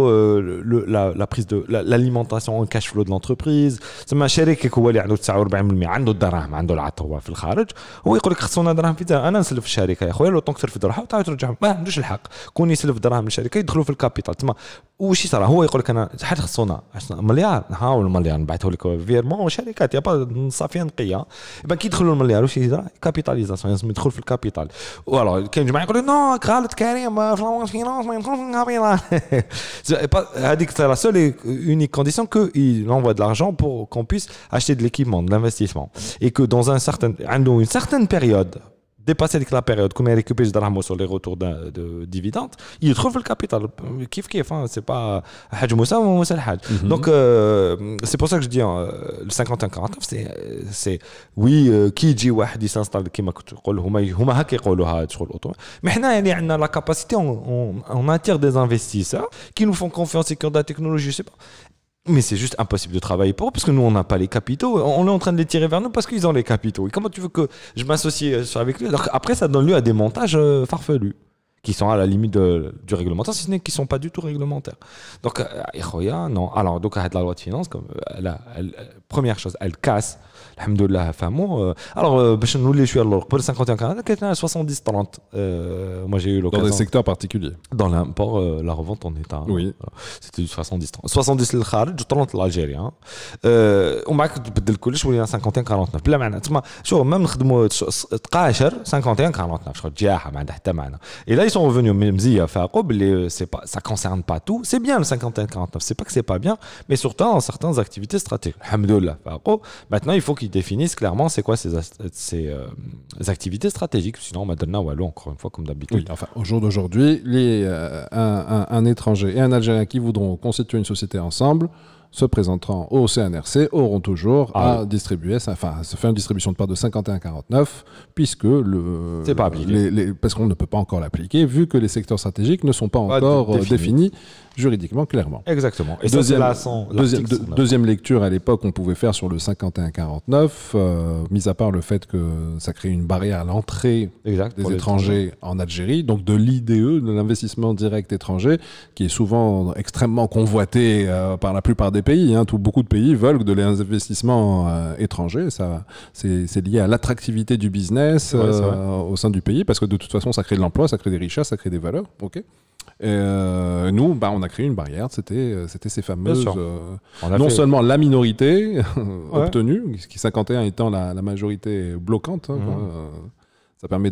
la prise de l'alimentation en cash flow de l'entreprise. C'est ma chérie qui couvre les 49%, عنده الدراهم عنده العطوة في الخارج. هو يقول لك خصونا دراهم في الجزائر. أنا نسلف الشركة يا خويا لو تنكسر في دراهم وتعاود ترجعهم. ما عندوش الحق. كون يسلف دراهم من الشركة يدخلوا في الكابيتال. تما وش يصير؟ هو يقول لك أنا حد خصونا 10 مليار نحاول مليار نبعثه لك فيرمون شركات يا با صافية نقية. يبقى كي يدخلوا المليار وش يصير؟ كابيتاليزاسيون لازم يدخل في الكابيتال. كاين جماعه يقولوا نو غلط كريم فلوس فينانس ما يدخلش الكابيتال هذيك سي لا سول اونيك كونديسيون كو il envoie de l'argent pour qu'on puisse acheter de l'équipement de l'investissement et que dans un certain عنده une certaine période dépasser la période qu'on a récupéré درهم sur les retours de dividendes il trouve le capital كيف كيف c'est pas حاجه مساومه ومسا الحال donc c'est pour ça que je dis le 51-49 c'est oui كي يجي واحد يسانستال كيما كنت نقول هما هكا يقولوها شغل اوتو مي حنا يعني عندنا لا كاباسيتي on attire des investisseurs qui nous font confiance et qui ont de la technologie je sais pas. Mais c'est juste impossible de travailler pour eux parce que nous, on n'a pas les capitaux. On est en train de les tirer vers nous parce qu'ils ont les capitaux. Et comment tu veux que je m'associe avec lui? Alors après, ça donne lieu à des montages farfelus qui sont à la limite du réglementaire, si ce n'est qu'ils ne sont pas du tout réglementaires. Donc, non. Alors, donc, la loi de finances, comme, première chose, elle casse. Alhamdoulilah, famo. Alors, je suis allé pour le 51-49, qui était à 70-30. Moi, j'ai eu l'occasion. Dans des secteurs particuliers. Dans l'import, la revente en état. Oui. C'était du 70-30. 70 le Kharij, 30 l'Algérien. On m'a dit que le collège, je voulais un 51-49. Là, maintenant, tu vois, même le 51-49, je crois, Djaha, Mandahtamana. Et là, ils sont revenus au même Zia, Faroub, ça ne concerne pas tout. C'est bien le 51-49. C'est pas que c'est pas bien, mais surtout dans certaines activités stratégiques. Alhamdoulilah, Faroub. Maintenant, il faut qu'ils définissent clairement c'est quoi ces activités stratégiques. Sinon, Madonna ou Allo, encore une fois, comme d'habitude. Oui, enfin, au jour d'aujourd'hui, un étranger et un Algérien qui voudront constituer une société ensemble, se présentant au CNRC, auront toujours distribuer, enfin, se faire une distribution de part de 51-49, puisque c'est pas appliqué. Parce qu'on ne peut pas encore l'appliquer, vu que les secteurs stratégiques ne sont pas encore définis juridiquement, clairement. Exactement. Et deuxième lecture, à l'époque, on pouvait faire sur le 51-49, mis à part le fait que ça crée une barrière à l'entrée des étrangers en Algérie, donc de l'IDE, de l'investissement direct étranger, qui est souvent extrêmement convoité par la plupart des pays, hein, beaucoup de pays veulent de l'investissement étranger. C'est lié à l'attractivité du business au sein du pays, parce que de toute façon, ça crée de l'emploi, ça crée des richesses, ça crée des valeurs. Okay. Et nous, on a créé une barrière. C'était ces fameuses... non seulement la minorité obtenue, 51 étant la majorité bloquante. Ça permet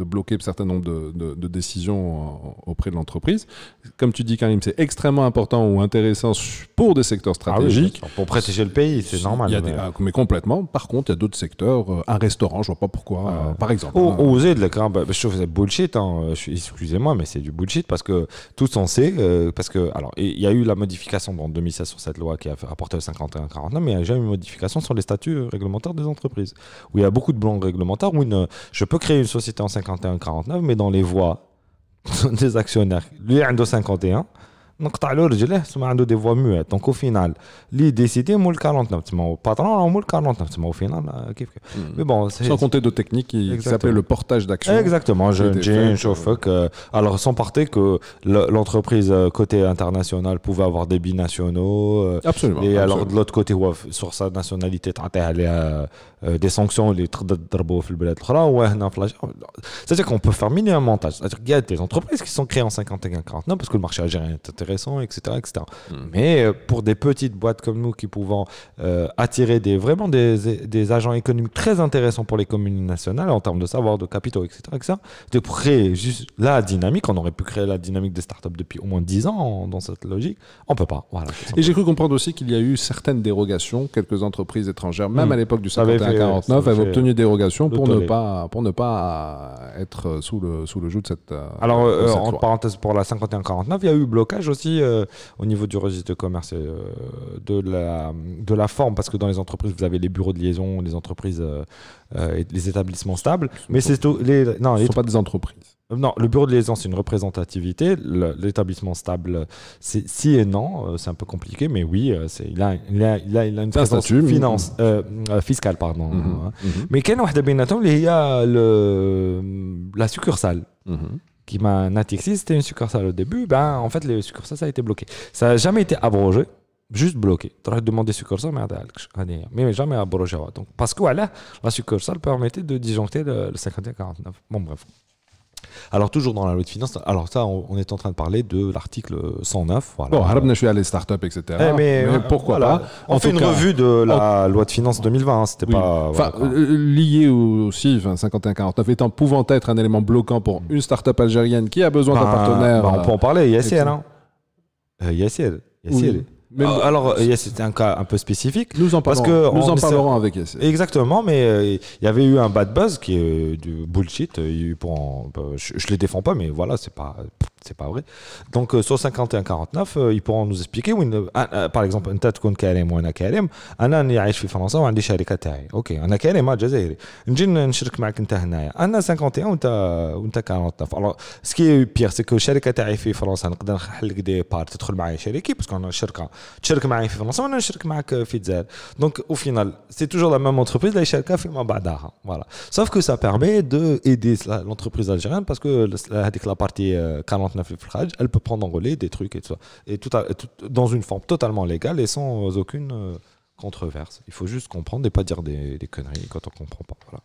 de bloquer un certain nombre de décisions auprès de l'entreprise. Comme tu dis, Karim, c'est extrêmement important ou intéressant pour des secteurs stratégiques. Ah oui, pour protéger le pays, c'est normal. Il y a mais complètement. Par contre, il y a d'autres secteurs. Un restaurant, je ne vois pas pourquoi, par exemple. Osez de la crainte. Je trouve que c'est bullshit. Hein. Excusez-moi, mais c'est du bullshit parce que tous on sait. Parce que, alors, il y a eu la modification en 2016 sur cette loi qui a apporté le 51-49, mais il y a déjà eu une modification sur les statuts réglementaires des entreprises. Où il y a beaucoup de blancs réglementaires où je Je peux créer une société en 51-49, mais dans les voies des actionnaires, lui, il a 51, il a des voies muettes. Donc au final, lui décidé, il a 49. Le patron, il a 49. Au final, mais bon, sans compter d'autres techniques qui s'appellent le portage d'actions. Exactement. Alors, sans parler que l'entreprise côté international pouvait avoir des binationaux. Absolument. Et alors, de l'autre côté, sur sa nationalité, elle a des sanctions, les trades de drapeaux, le bled, c'est-à-dire qu'on peut faire mini un montage. Il y a des entreprises qui sont créées en 51-49 parce que le marché algérien est intéressant, etc., etc. Mais pour des petites boîtes comme nous qui pouvons attirer vraiment des agents économiques très intéressants pour les communes nationales en termes de savoir, de capitaux, etc., etc., de créer juste la dynamique. On aurait pu créer la dynamique des startups depuis au moins 10 ans dans cette logique. On peut pas. Voilà. Et j'ai cru comprendre aussi qu'il y a eu certaines dérogations, quelques entreprises étrangères, même à l'époque du 51-49, avaient obtenu des dérogations pour ne pas être sous le joug de cette. Alors, entre parenthèses, pour la 51-49, il y a eu blocage aussi au niveau du registre de commerce et de la forme, parce que dans les entreprises, vous avez les bureaux de liaison, les entreprises et les établissements stables, mais c'est tout. Ce ne sont pas des entreprises. Non, le bureau de liaison, c'est une représentativité. L'établissement stable, c'est si et non. C'est un peu compliqué, mais oui, il a une présence fiscale. Pardon. Mais quel y a la succursale qui m'a natixé, c'était une succursale au début. Ben, en fait, les succursales, ça a été bloqué. Ça n'a jamais été abrogé, juste bloqué. Tu aurais demandé succursale, mais jamais abrogé. Donc, parce que voilà, la succursale permettait de disjoncter le 51-49. Bon, bref. Alors, toujours dans la loi de finances, alors ça, on est en train de parler de l'article 109. Voilà. Bon, je suis à les startups, etc. Mais pourquoi voilà. pas On en fait une revue de la loi de finances 2020. Hein, c'était pas. Enfin, voilà, lié aussi, 51-49, étant pouvant être un élément bloquant pour une startup algérienne qui a besoin d'un partenaire. On peut en parler, Yassir. Hein. Yassir. Oui. Alors, c'était un cas un peu spécifique. Nous en parlerons avec Yassir. Exactement, mais il y avait eu un bad buzz qui est du bullshit. Je ne les défends pas, mais voilà, c'est pas vrai. Donc, sur 51-49, ils pourront nous expliquer. Par exemple, un tas de comptes KLM ou un AKLM, un an, il y a des Français, on a des charicates. Ok, un AKLM, un Jazairi. Un chirque marque, un 51 ou un 49. Alors, ce qui est pire, c'est que charicates et Français, on peut faire des parts, tu trouves ma charicates, parce qu'on a un chirque. تشارك معي في فرنسا وانا نشارك معك في الجزائر دونك او فينال سي توجور لا ميم انتربريز اللي شاركها فيما بعدها فوالا سوف كو سا بيرمي دو ايدي لونتربريز الجيريان باسكو هذيك لا بارتي 49 في الخارج elle peut prendre en relais des trucs et tout ça et tout dans une forme totalement légale et sans aucune controverse. Il faut juste comprendre et pas dire des conneries quand on comprend pas. Voilà.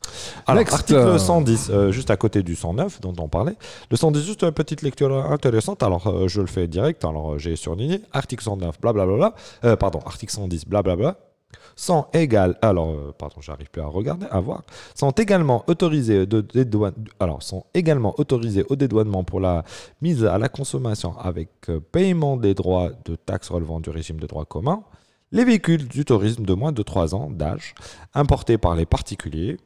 Alors, article 110, juste à côté du 109 dont on parlait. Le 110, juste une petite lecture intéressante. Alors, je le fais direct. Alors, j'ai surligné. Article 109, blablabla. Pardon, article 110, blablabla. Sont égales, alors pardon, j'arrive plus à regarder, à voir, sont également autorisés au dédouanement pour la mise à la consommation avec paiement des droits de taxes relevant du régime de droit commun. Les véhicules du tourisme de moins de 3 ans d'âge importés par les particuliers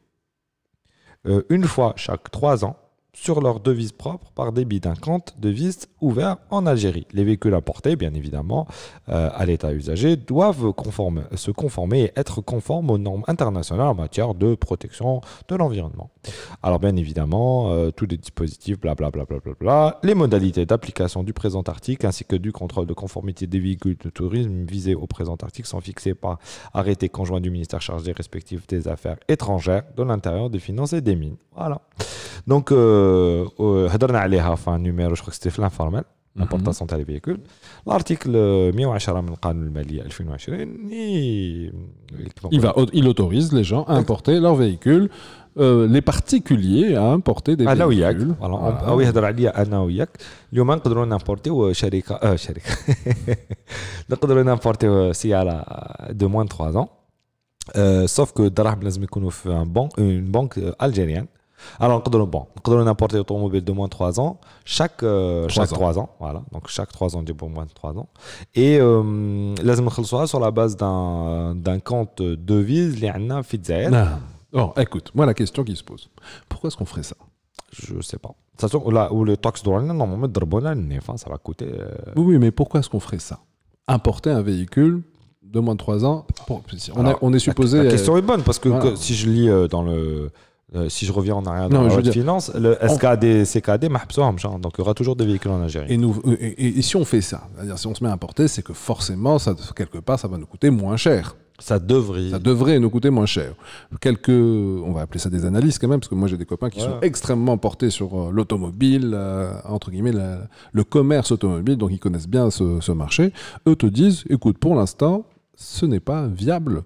une fois chaque 3 ans sur leur devise propre par débit d'un compte devise ouvert en Algérie. Les véhicules importés, bien évidemment, à l'état usagé, doivent se conformer et être conformes aux normes internationales en matière de protection de l'environnement. Alors, bien évidemment, tous les dispositifs, blablabla, les modalités d'application du présent article ainsi que du contrôle de conformité des véhicules de tourisme visés au présent article sont fixés par arrêté conjoint du ministère chargé respectif des affaires étrangères, de l'intérieur, des finances et des mines. Voilà. Donc, هدرنا عليها في النميرو شكون استفلان فورمال لابورطاسيون تاع لي فيكول لارتيكل 110 من القانون المالي 2020 il autorise les gens à importer leurs véhicules les particuliers à importer des véhicules. أو يهضر عليا أنا وياك اليوم نقدروا نامبورتيو شركة نقدروا نامبورتيو سيارة de moins de 3 ans sauf que الدراهم لازم يكونوا في une banque algérienne. Alors, on peut importer une automobile de moins de 3 ans, chaque 3 ans. Voilà, donc chaque 3 ans, du moins de 3 ans. Et lazim nkhelsouha sur la base d'un compte devise li anna fi Zaïre. Bon, écoute, moi la question qui se pose, pourquoi est-ce qu'on ferait ça? Je sais pas. Ça ou le taxe douanier normalement drbona l'nefas, ça va coûter. Oui, mais pourquoi est-ce qu'on ferait ça? Importer un véhicule de moins de 3 ans. On est supposé. La question est bonne parce que si je lis dans le Si je reviens en arrière dans la loi de finance, le SKD, CKD, donc il y aura toujours des véhicules en Algérie. Et si on fait ça, si on se met à importer, c'est que forcément, ça, quelque part, ça va nous coûter moins cher. Ça devrait nous coûter moins cher. Quelques, on va appeler ça des analystes quand même, parce que moi j'ai des copains qui sont extrêmement portés sur l'automobile, entre guillemets, le commerce automobile, donc ils connaissent bien ce marché. Eux te disent, écoute, pour l'instant, ce n'est pas viable.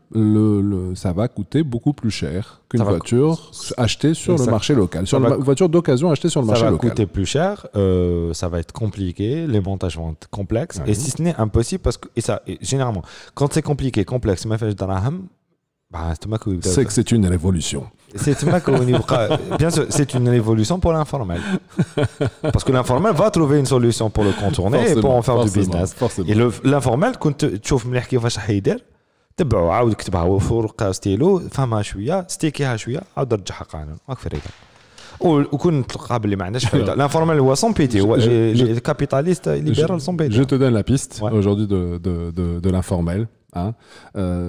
Ça va coûter beaucoup plus cher qu'une voiture achetée sur le marché local. Sur une voiture d'occasion achetée sur le marché local. Ça va coûter plus cher, ça va être compliqué, les montages vont être complexes, et si ce n'est impossible, parce que généralement, quand c'est compliqué, complexe, c'est que c'est une révolution. Bien sûr, c'est une révolution pour l'informel. Parce que l'informel va trouver une solution pour le contourner et pour en faire du business. Forcément. Et l'informel, quand tu vois l'informel est sans pitié. Les capitalistes libéraux sont pétés. Je te donne la piste aujourd'hui de l'informel. Hein,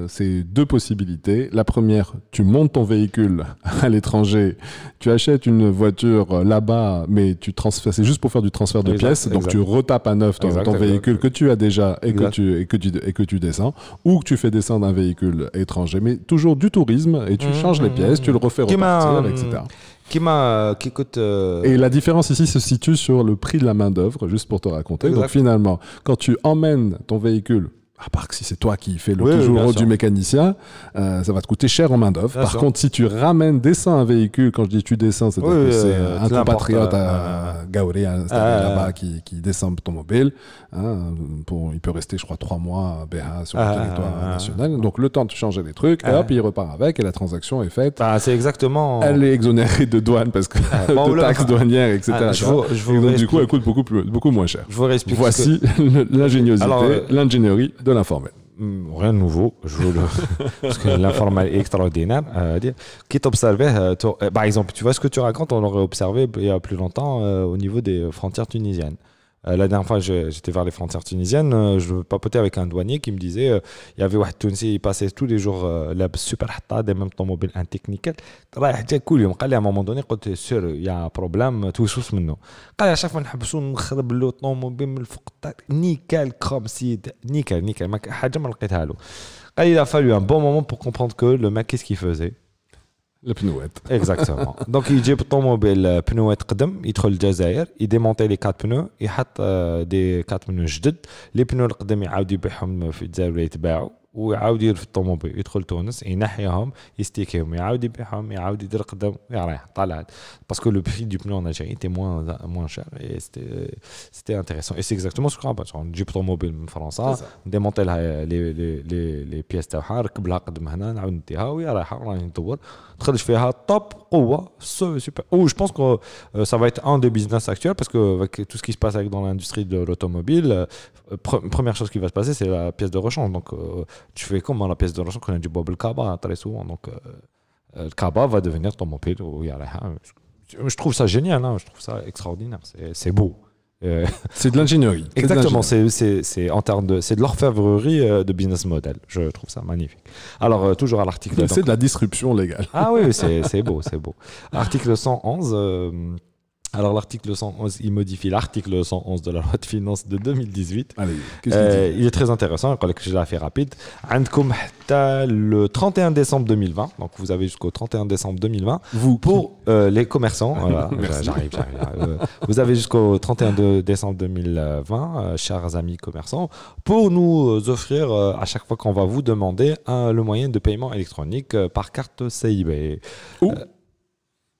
c'est deux possibilités. La première, tu montes ton véhicule à l'étranger, tu achètes une voiture là-bas, mais c'est juste pour faire du transfert de pièces, donc tu retapes à neuf ton véhicule que tu as déjà et que tu descends, ou que tu fais descendre un véhicule étranger, mais toujours du tourisme, et tu changes les pièces, tu le refais repartir, etc. Qui coûte Et la différence ici se situe sur le prix de la main-d'œuvre, juste pour te raconter. Donc finalement, quand tu emmènes ton véhicule, à part que si c'est toi qui fais le toujours du mécanicien, ça va te coûter cher en main d'œuvre. Par contre, si tu ramènes, descends un véhicule, quand je dis tu descends, c'est un compatriote à Gauri là-bas qui descend ton mobile. Hein, il peut rester, je crois, 3 mois à Béha sur le territoire national. Donc le temps de changer les trucs, et hop, il repart avec et la transaction est faite. C'est exactement. Elle est exonérée de douane parce que de taxes douanières, etc. Donc du coup, elle coûte beaucoup moins cher. Je vous réexplique. Voici l'ingénierie de l'informel. Rien de nouveau, parce que l'informel est extraordinaire. Quitte à observer, par exemple, tu vois ce que tu racontes, on l'aurait observé il y a plus longtemps au niveau des frontières tunisiennes. La dernière fois, j'étais vers les frontières tunisiennes, je papotais avec un douanier qui me disait il y avait un Tunisien, il passait tous les jours là, super hâte, et même ton mobile, un technique. Cool, il me dit à un moment donné, quand sûr, il y a un problème, tout chose maintenant. Quand à chaque fois, on a besoin de mobile, nickel, comme si, nickel, il a fallu un bon moment pour comprendre que le mec, qu'est-ce qu'il faisait? La pneuette. Exactement. Donc, il jette ton mobile pneuette قدم, il trouve le Jazair, il démontait les 4 pneus, il met des 4 pneus jadid, les pneus قدم, il عاود يبيعهم في الجزائر يتباعوا, ويعاود يرفد الطوموبيل, يدخل تونس, ينحيهم, يستيكيهم, يعاود يبيعهم, يعاود يدير قدم, ويريح طلعت. Parce que le prix du pneu en Algérie était moins cher et c'était intéressant. Et c'est exactement ce qu'on raconte. On jette ton mobile en France, on démontait les pièces تاعها, ركبها قدم هنا, نعاود نديها, ويريحها, راهي نطور. Je pense que ça va être un des business actuels parce que avec tout ce qui se passe dans l'industrie de l'automobile, première chose qui va se passer, c'est la pièce de rechange. Donc, tu fais comment la pièce de rechange qu'on a du bobble Kaba très souvent. Donc, le Kaba va devenir ton mobile. Je trouve ça génial, hein, je trouve ça extraordinaire. C'est beau. C'est de l'ingénierie. Exactement, c'est de l'orfèvrerie de business model. Je trouve ça magnifique. Alors, toujours à l'article... C'est de la disruption légale. Ah oui, c'est beau, c'est beau. Article 111... alors l'article 111, il modifie l'article 111 de la loi de finances de 2018. Allez, il est très intéressant, je l'ai fait rapide. Le 31 décembre 2020, donc vous avez jusqu'au 31 décembre 2020, pour les commerçants, vous avez jusqu'au 31 décembre 2020, chers amis commerçants, pour nous offrir, à chaque fois qu'on va vous demander, le moyen de paiement électronique par carte CIB.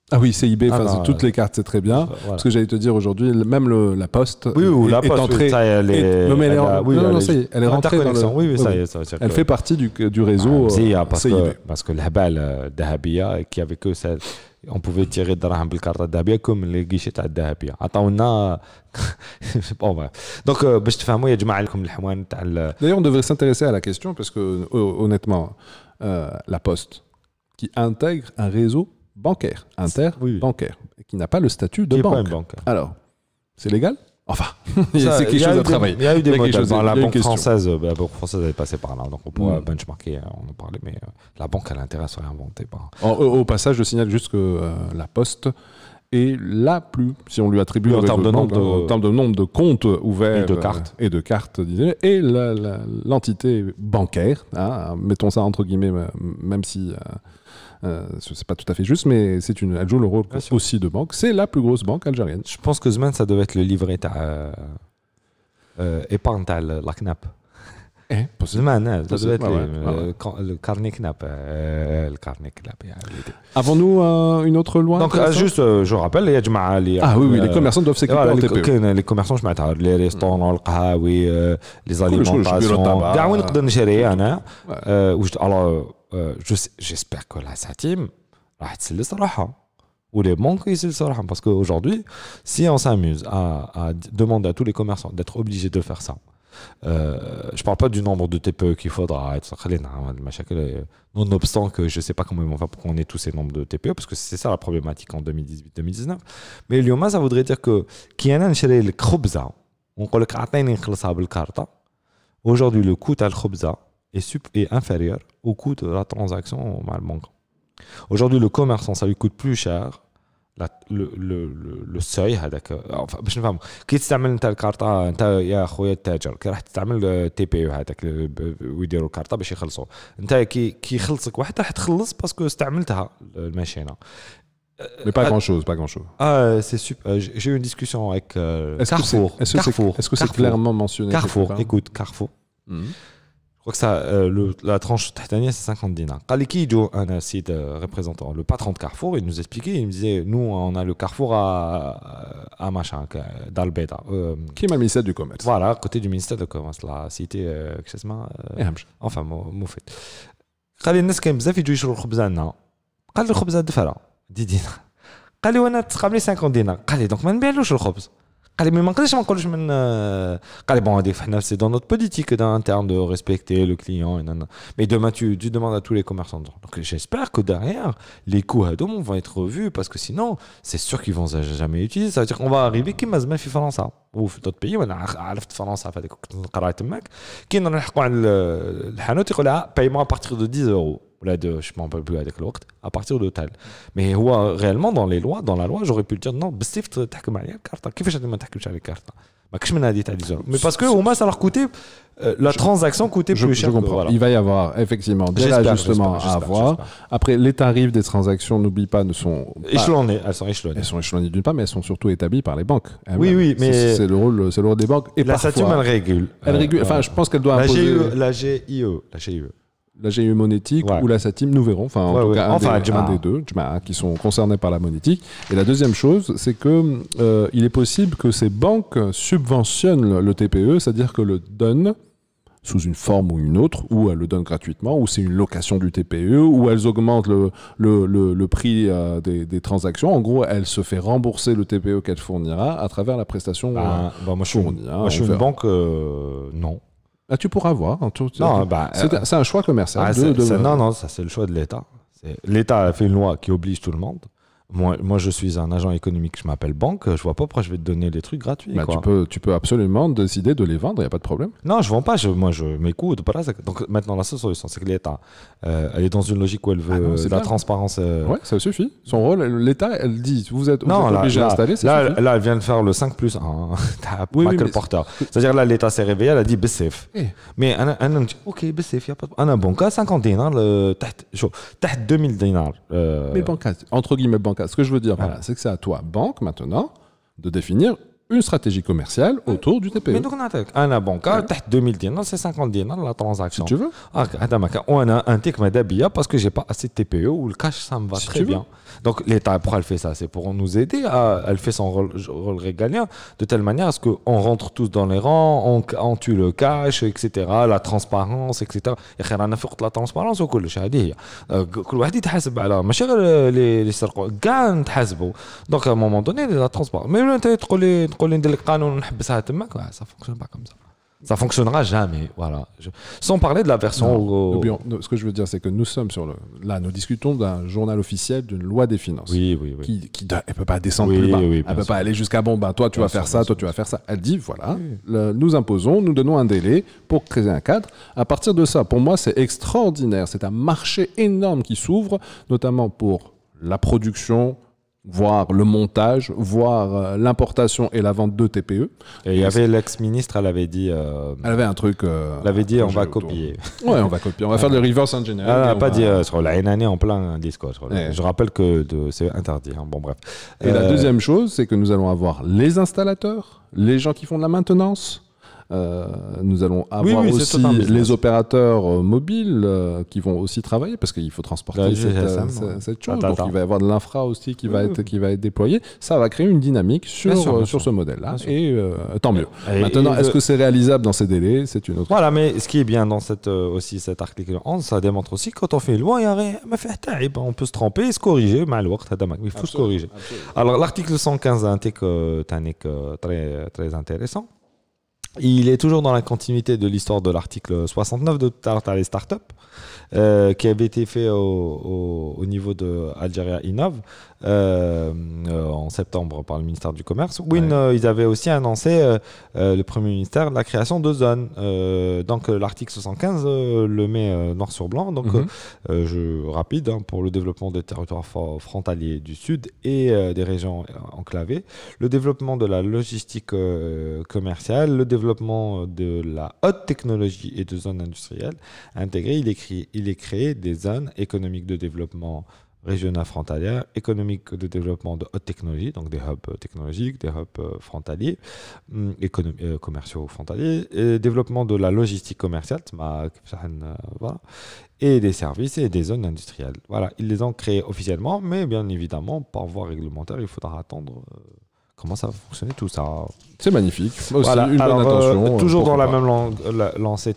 Ah oui, CIB, toutes les cartes, c'est très bien. Voilà. Parce que j'allais te dire aujourd'hui, même la Poste est entrée. Elle est rentrée dans le... Elle fait partie du réseau CIB. Parce que la balle d'Ahabia, qui avait que ça... On pouvait tirer درهم بالكارطة الذهبية comme les guichets تاع الذهبية. عطاونا bon. Donc باش تفهموا يا جماعة لكم الحوان تاع D'ailleurs, on devrait s'intéresser à la question parce que honnêtement, la Poste qui intègre un réseau bancaire, interbancaire, qui n'a pas le statut de banque. Alors, c'est légal? Enfin, c'est quelque chose à travailler. Il y a eu des modes. La banque française est passée par là, donc on pourra benchmarker, on en parlait, mais la banque, elle a intérêt à se réinventer. Au passage, je signale juste que la Poste est la plus, si on lui attribue en termes de nombre de comptes ouverts et de cartes, et l'entité bancaire, mettons ça entre guillemets, même si... c'est pas tout à fait juste, mais c'est une, elle joue le rôle aussi de banque. C'est la plus grosse banque algérienne. Je pense que Zman, ça devait être le livret épargne à la CNAP. Zman, ça devait être le carnet CNAP. Avons-nous une autre loi? Donc, juste, je rappelle, les commerçants doivent s'équiper. Les commerçants, je m'attends, les restaurants, le kahwi, les alimentations. Alors, j'espère que la SATIM va être le saraha ou les banques ici le saraha, parce qu'aujourd'hui si on s'amuse à demander à tous les commerçants d'être obligés de faire ça, je parle pas du nombre de TPE qu'il faudra être nonobstant que je sais pas comment ils vont faire pour qu'on ait tous ces nombres de TPE, parce que c'est ça la problématique en 2018-2019. Mais Lyoma, ça voudrait dire que qui en a acheté le khubza, on peut le atteindre avec la carte. Aujourd'hui le coût à le khubza est inférieur au coût de la transaction avec la banque. Aujourd'hui, le commerçant, ça lui coûte plus cher le seuil. Enfin, je ne sais pas. Qui t'amène ta carte, ya khoya tajer, qui راح تستعمل TPE هذاك ويديروا الكارطه باش يخلصوا. انت كي يخلصك واحد راح تخلص باسكو استعملتها الماشينه. Mais pas grand-chose, pas grand-chose. Ah, c'est super. J'ai eu une discussion avec Carrefour. Est-ce que c'est clairement mentionné? Carrefour, écoute, Carrefour. Ça, la tranche tahtaniyah, c'est 50 dinars. Kalikijo, un site représentant le patron de Carrefour, il nous expliquait, il me disait, nous, on a le Carrefour à machin, d'Albeda. Qui m'a mis ça du commerce. Voilà, côté du ministère de commerce, la cité, enfin, moufet. Kali Neskem, Zafidjou, il y a le Khubzana. Kali le Khubzana de Fara, 10 dinars. Kali, on a ramené 50 dinars. Kali, donc, man, bien le Khubz. Mais bon, c'est dans notre politique interne de respecter le client. Mais demain, tu demandes à tous les commerçants. Donc j'espère que derrière, les coûts à dom vont être revus, parce que sinon, c'est sûr qu'ils ne vont jamais utiliser. Ça veut dire qu'on va arriver comme Azman fait France. Ou d'autres pays, on a fait France avec Karatemak. Qui n'en a pas le paiement à partir de 10 euros. Là, je m'en parle plus avec l'autre, à partir de tel. Mais réellement, dans les lois, dans la loi, j'aurais pu le dire, non, c'est que tu as une carte. Qu'est-ce que tu as une carte? Mais parce que au moins, ça leur coûtait, la transaction coûtait plus cher. Je comprends. Voilà. Il va y avoir effectivement des ajustements à avoir. Après, les tarifs des transactions, n'oublie pas, ne sont pas échelonnées. Elles sont échelonnées. Elles sont échelonnées d'une part, mais elles sont surtout établies par les banques. Oui, oui, mais c'est le rôle des banques. Et la SATIM, elle régule. Elle régule. Enfin, je pense qu'elle doit imposer la GIE. La GIE. La GIE monétique ou la SATIM, nous verrons. Enfin, en tout cas, un des deux qui sont concernés par la monétique. Et la deuxième chose, c'est que il est possible que ces banques subventionnent le TPE, c'est-à-dire que le donnent sous une forme ou une autre, ou elles le donnent gratuitement, ou c'est une location du TPE, ou elles augmentent le prix des transactions. En gros, elle se fait rembourser le TPE qu'elle fournira à travers la prestation fournie. Moi, je suis une banque, non. Ah, tu pourras voir. C'est un choix commercial. Non, non, ça c'est le choix de l'État. L'État a fait une loi qui oblige tout le monde. Moi, je suis un agent économique, je m'appelle banque, je vois pas pourquoi je vais te donner les trucs gratuits. Bah, quoi. Tu peux absolument décider de les vendre, il n'y a pas de problème. Non, je ne vends pas, moi je m'écoute. Donc maintenant, la seule solution, c'est que l'État, elle est dans une logique où elle veut la transparence. Oui, ça suffit. Son rôle, l'État, elle dit, vous êtes obligé d'installer, ça suffit. Là, elle vient de faire le 5+1, pas que le porteur. C'est-à-dire là, l'État s'est réveillé, elle a dit, BCF. Mais elle dit, ok, BCF, il n'y a pas de problème. Un banque à 50 dinars, t'as 2000 dinars. Mais banque, entre guillemets, banque. Ce que je veux dire, c'est que c'est à toi, banque, maintenant, de définir une stratégie commerciale autour du TPE. Mais donc, un banca, tu as 2000 dinars, c'est 50 dinars la transaction. Si tu veux. On a un TIC Madabia parce que je n'ai pas assez de TPE ou le cash, ça me va très bien. Donc, l'État, pourquoi elle fait ça? C'est pour nous aider. Elle fait son rôle régalien de telle manière à ce qu'on rentre tous dans les rangs, on tue le cash, etc., la transparence, etc. Et on a fait la transparence au collège. Donc, à un moment donné, la transparence. Mais on a dit, ça ne fonctionne pas comme ça. Ça fonctionnera jamais, voilà. Sans parler de la version... Ce que je veux dire, c'est que nous sommes sur le... Là, nous discutons d'un journal officiel d'une loi des finances. Oui, oui, oui. Elle ne peut pas descendre plus bas. Oui, elle ne peut pas aller jusqu'à, bon, ben, toi, tu vas faire ça, toi, tu vas faire ça. Elle dit, voilà, nous imposons, nous donnons un délai pour créer un cadre. À partir de ça, pour moi, c'est extraordinaire. C'est un marché énorme qui s'ouvre, notamment pour la production... voire le montage, voire l'importation et la vente de TPE. Et il y avait l'ex-ministre, elle avait dit... elle avait un truc... elle avait dit, on va copier. Ouais, on va copier, on va faire le reverse engineering. Elle n'a pas dit, sur la NNA en plein discours. Je rappelle que c'est interdit. Hein. Bon, bref. Et la deuxième chose, c'est que nous allons avoir les installateurs, les gens qui font de la maintenance. Nous allons avoir aussi les opérateurs mobiles qui vont aussi travailler parce qu'il faut transporter cette chose. Donc il va y avoir de l'infra aussi qui va être déployée. Ça va créer une dynamique sur ce modèle-là et tant mieux. Et maintenant, est-ce que c'est réalisable dans ces délais? C'est une autre. Voilà, mais ce qui est bien dans cette, aussi cet article 11, ça démontre aussi que quand on fait loin, on peut se tromper et se corriger. Il faut se corriger. Alors l'article 115 est un technique très intéressant. Il est toujours dans la continuité de l'histoire de l'article 69 de tout à l'heure, les startups, qui avait été fait au niveau de Algeria Innov en septembre par le ministère du Commerce, où ils avaient aussi annoncé, le Premier ministère, la création de zones. Donc l'article 75 le met noir sur blanc, donc rapide, hein, pour le développement des territoires frontaliers du Sud et des régions enclavées, le développement de la logistique commerciale, le développement de la haute technologie et de zones industrielles intégrées. Il est créé des zones économiques de développement régionales frontalières, économiques de développement de haute technologie, donc des hubs technologiques, des hubs frontaliers, commerciaux frontaliers, et développement de la logistique commerciale, et des services et des zones industrielles. Voilà, ils les ont créés officiellement, mais bien évidemment, par voie réglementaire, il faudra attendre... Comment ça va fonctionner tout ça? C'est magnifique. Voilà. Toujours dans la même lancée,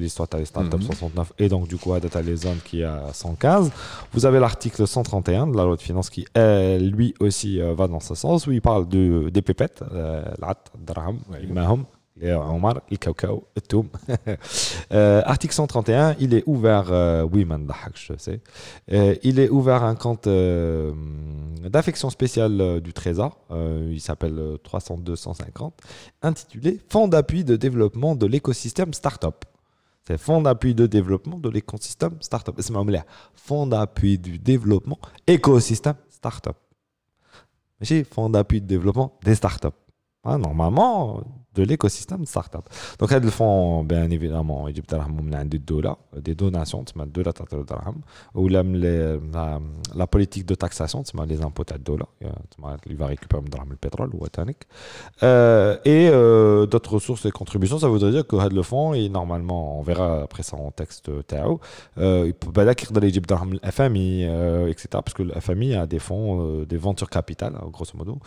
l'histoire de Startup 69 et donc du coup à les zones qui est à 115. Vous avez l'article 131 de la loi de finances qui lui aussi va dans ce sens où il parle des pépettes, l'At, Draham, Mahom. Omar, le cacao, le toum. Article 131, il est ouvert, il est ouvert un compte d'affection spéciale du Trésor, il s'appelle 302-150, intitulé « Fonds d'appui de développement de l'écosystème start-up ». C'est Fonds d'appui de développement de l'écosystème start-up. C'est Fonds d'appui du développement écosystème start-up. Mais Fonds d'appui de développement des start-up. Hein, normalement... de l'écosystème startup. Donc, ils le font bien évidemment. Ils ont des donations, ou la politique de taxation, les impôts à dollars. Il va récupérer le pétrole ou et d'autres sources de contributions. Ça voudrait dire que le fonds, et normalement, on verra après ça en texte, il peut aller à FMI, etc. Parce que la FMI a des fonds, des ventures capitales, grosso modo,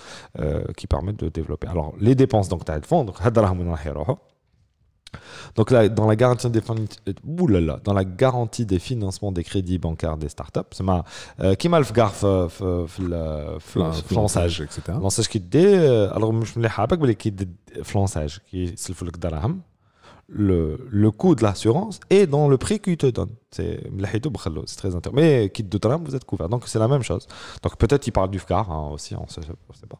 qui permettent de développer. Alors, les dépenses, donc, tu as le fonds. Donc là, dans la garantie des financements des crédits bancaires des startups, c'est ma qui mal garfe flançage, etc. Flançage qui dit, alors je me l'ai pas dit, mais qui dit flançage, qui c'est le dirham. Le coût de l'assurance est dans le prix qu'il te donne. C'est très intéressant. Mais quitte de tram, vous êtes couvert. Donc c'est la même chose. Donc peut-être il parle du FCAR aussi, on ne sait pas.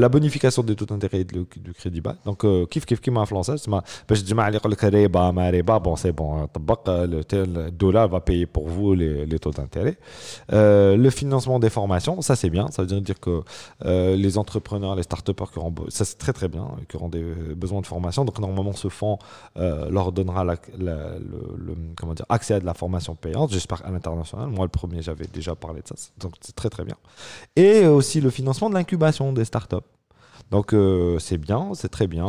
La bonification des taux d'intérêt du crédit bas. Donc kiff m'a influencé. Bon, c'est bon. Le dollar va payer pour vous les taux d'intérêt. Le financement des formations, ça c'est bien. Ça veut dire que les entrepreneurs, les start-upers, ça c'est très très bien, qui auront des besoins de formation. Donc normalement, ce fonds leur donnera accès à de la formation payante, j'espère à l'international. Moi, le premier, j'avais déjà parlé de ça, donc c'est très très bien. Et aussi le financement de l'incubation des startups. Donc c'est bien, c'est très bien.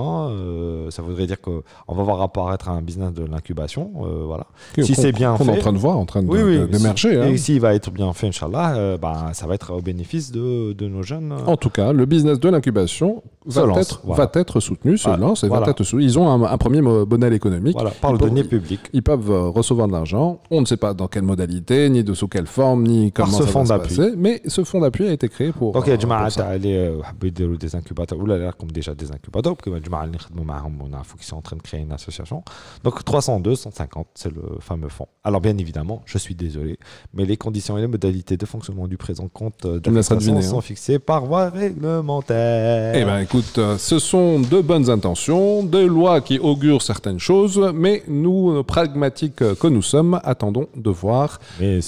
Ça voudrait dire qu'on va voir apparaître un business de l'incubation. Voilà. Si c'est bien fait, on est en train de voir, en train d'émerger. Et s'il va être bien fait, Inch'Allah, ça va être au bénéfice de nos jeunes. En tout cas, le business de l'incubation va être soutenu, se lance et va être soutenu. Ils ont un premier modèle économique. Voilà, par le denier public. Ils peuvent recevoir de l'argent. On ne sait pas dans quelle modalité, ni sous quelle forme, ni comment ça va se passer. Mais ce fonds d'appui a été créé pour... Ok, Jamaat, allez, des incubateurs. comme déjà des incubateurs, parce que ils sont en train de créer une association. Donc 302, 150, c'est le fameux fonds. Alors bien évidemment, je suis désolé, mais les conditions et les modalités de fonctionnement du présent compte d'administration sont fixées par voie réglementaire. Eh bien écoute, ce sont de bonnes intentions, des lois qui augurent certaines choses, mais nous, pragmatiques que nous sommes, attendons de voir les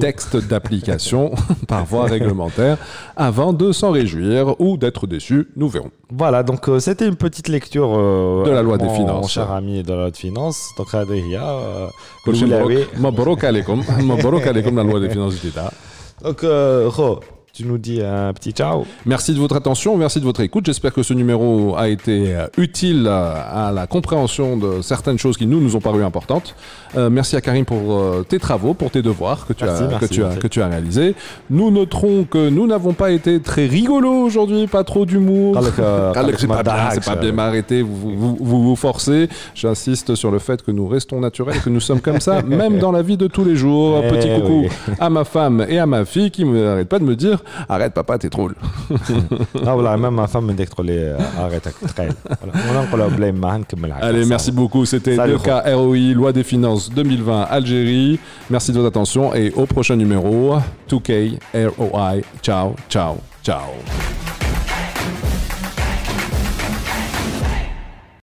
textes d'application par voie réglementaire avant de s'en réjouir ou d'être déçu, nous verrons. Voilà, donc c'était une petite lecture de la loi des finances. Mon cher ami de la loi des finances, donc Mabrok alaikum, Mabrok alaikum la loi des finances du État. Donc tu nous dis un petit ciao. Merci de votre attention, merci de votre écoute. J'espère que ce numéro a été utile à la compréhension de certaines choses qui nous ont paru importantes. Merci à Karim pour tes travaux, pour tes devoirs que tu as réalisés. Nous noterons que nous n'avons pas été très rigolos aujourd'hui, pas trop d'humour. C'est pas bien m'arrêter, vous forcez. J'insiste sur le fait que nous restons naturels, que nous sommes comme ça, même dans la vie de tous les jours. Petit coucou à ma femme et à ma fille qui n'arrêtent pas de me dire: arrête papa, t'es troll. Ah voilà, même ma femme me dit troller, arrête troll. Allez, merci beaucoup, c'était le cas ROI, loi des finances 2020 Algérie. Merci de votre attention et au prochain numéro 2K ROI. Ciao, ciao, ciao.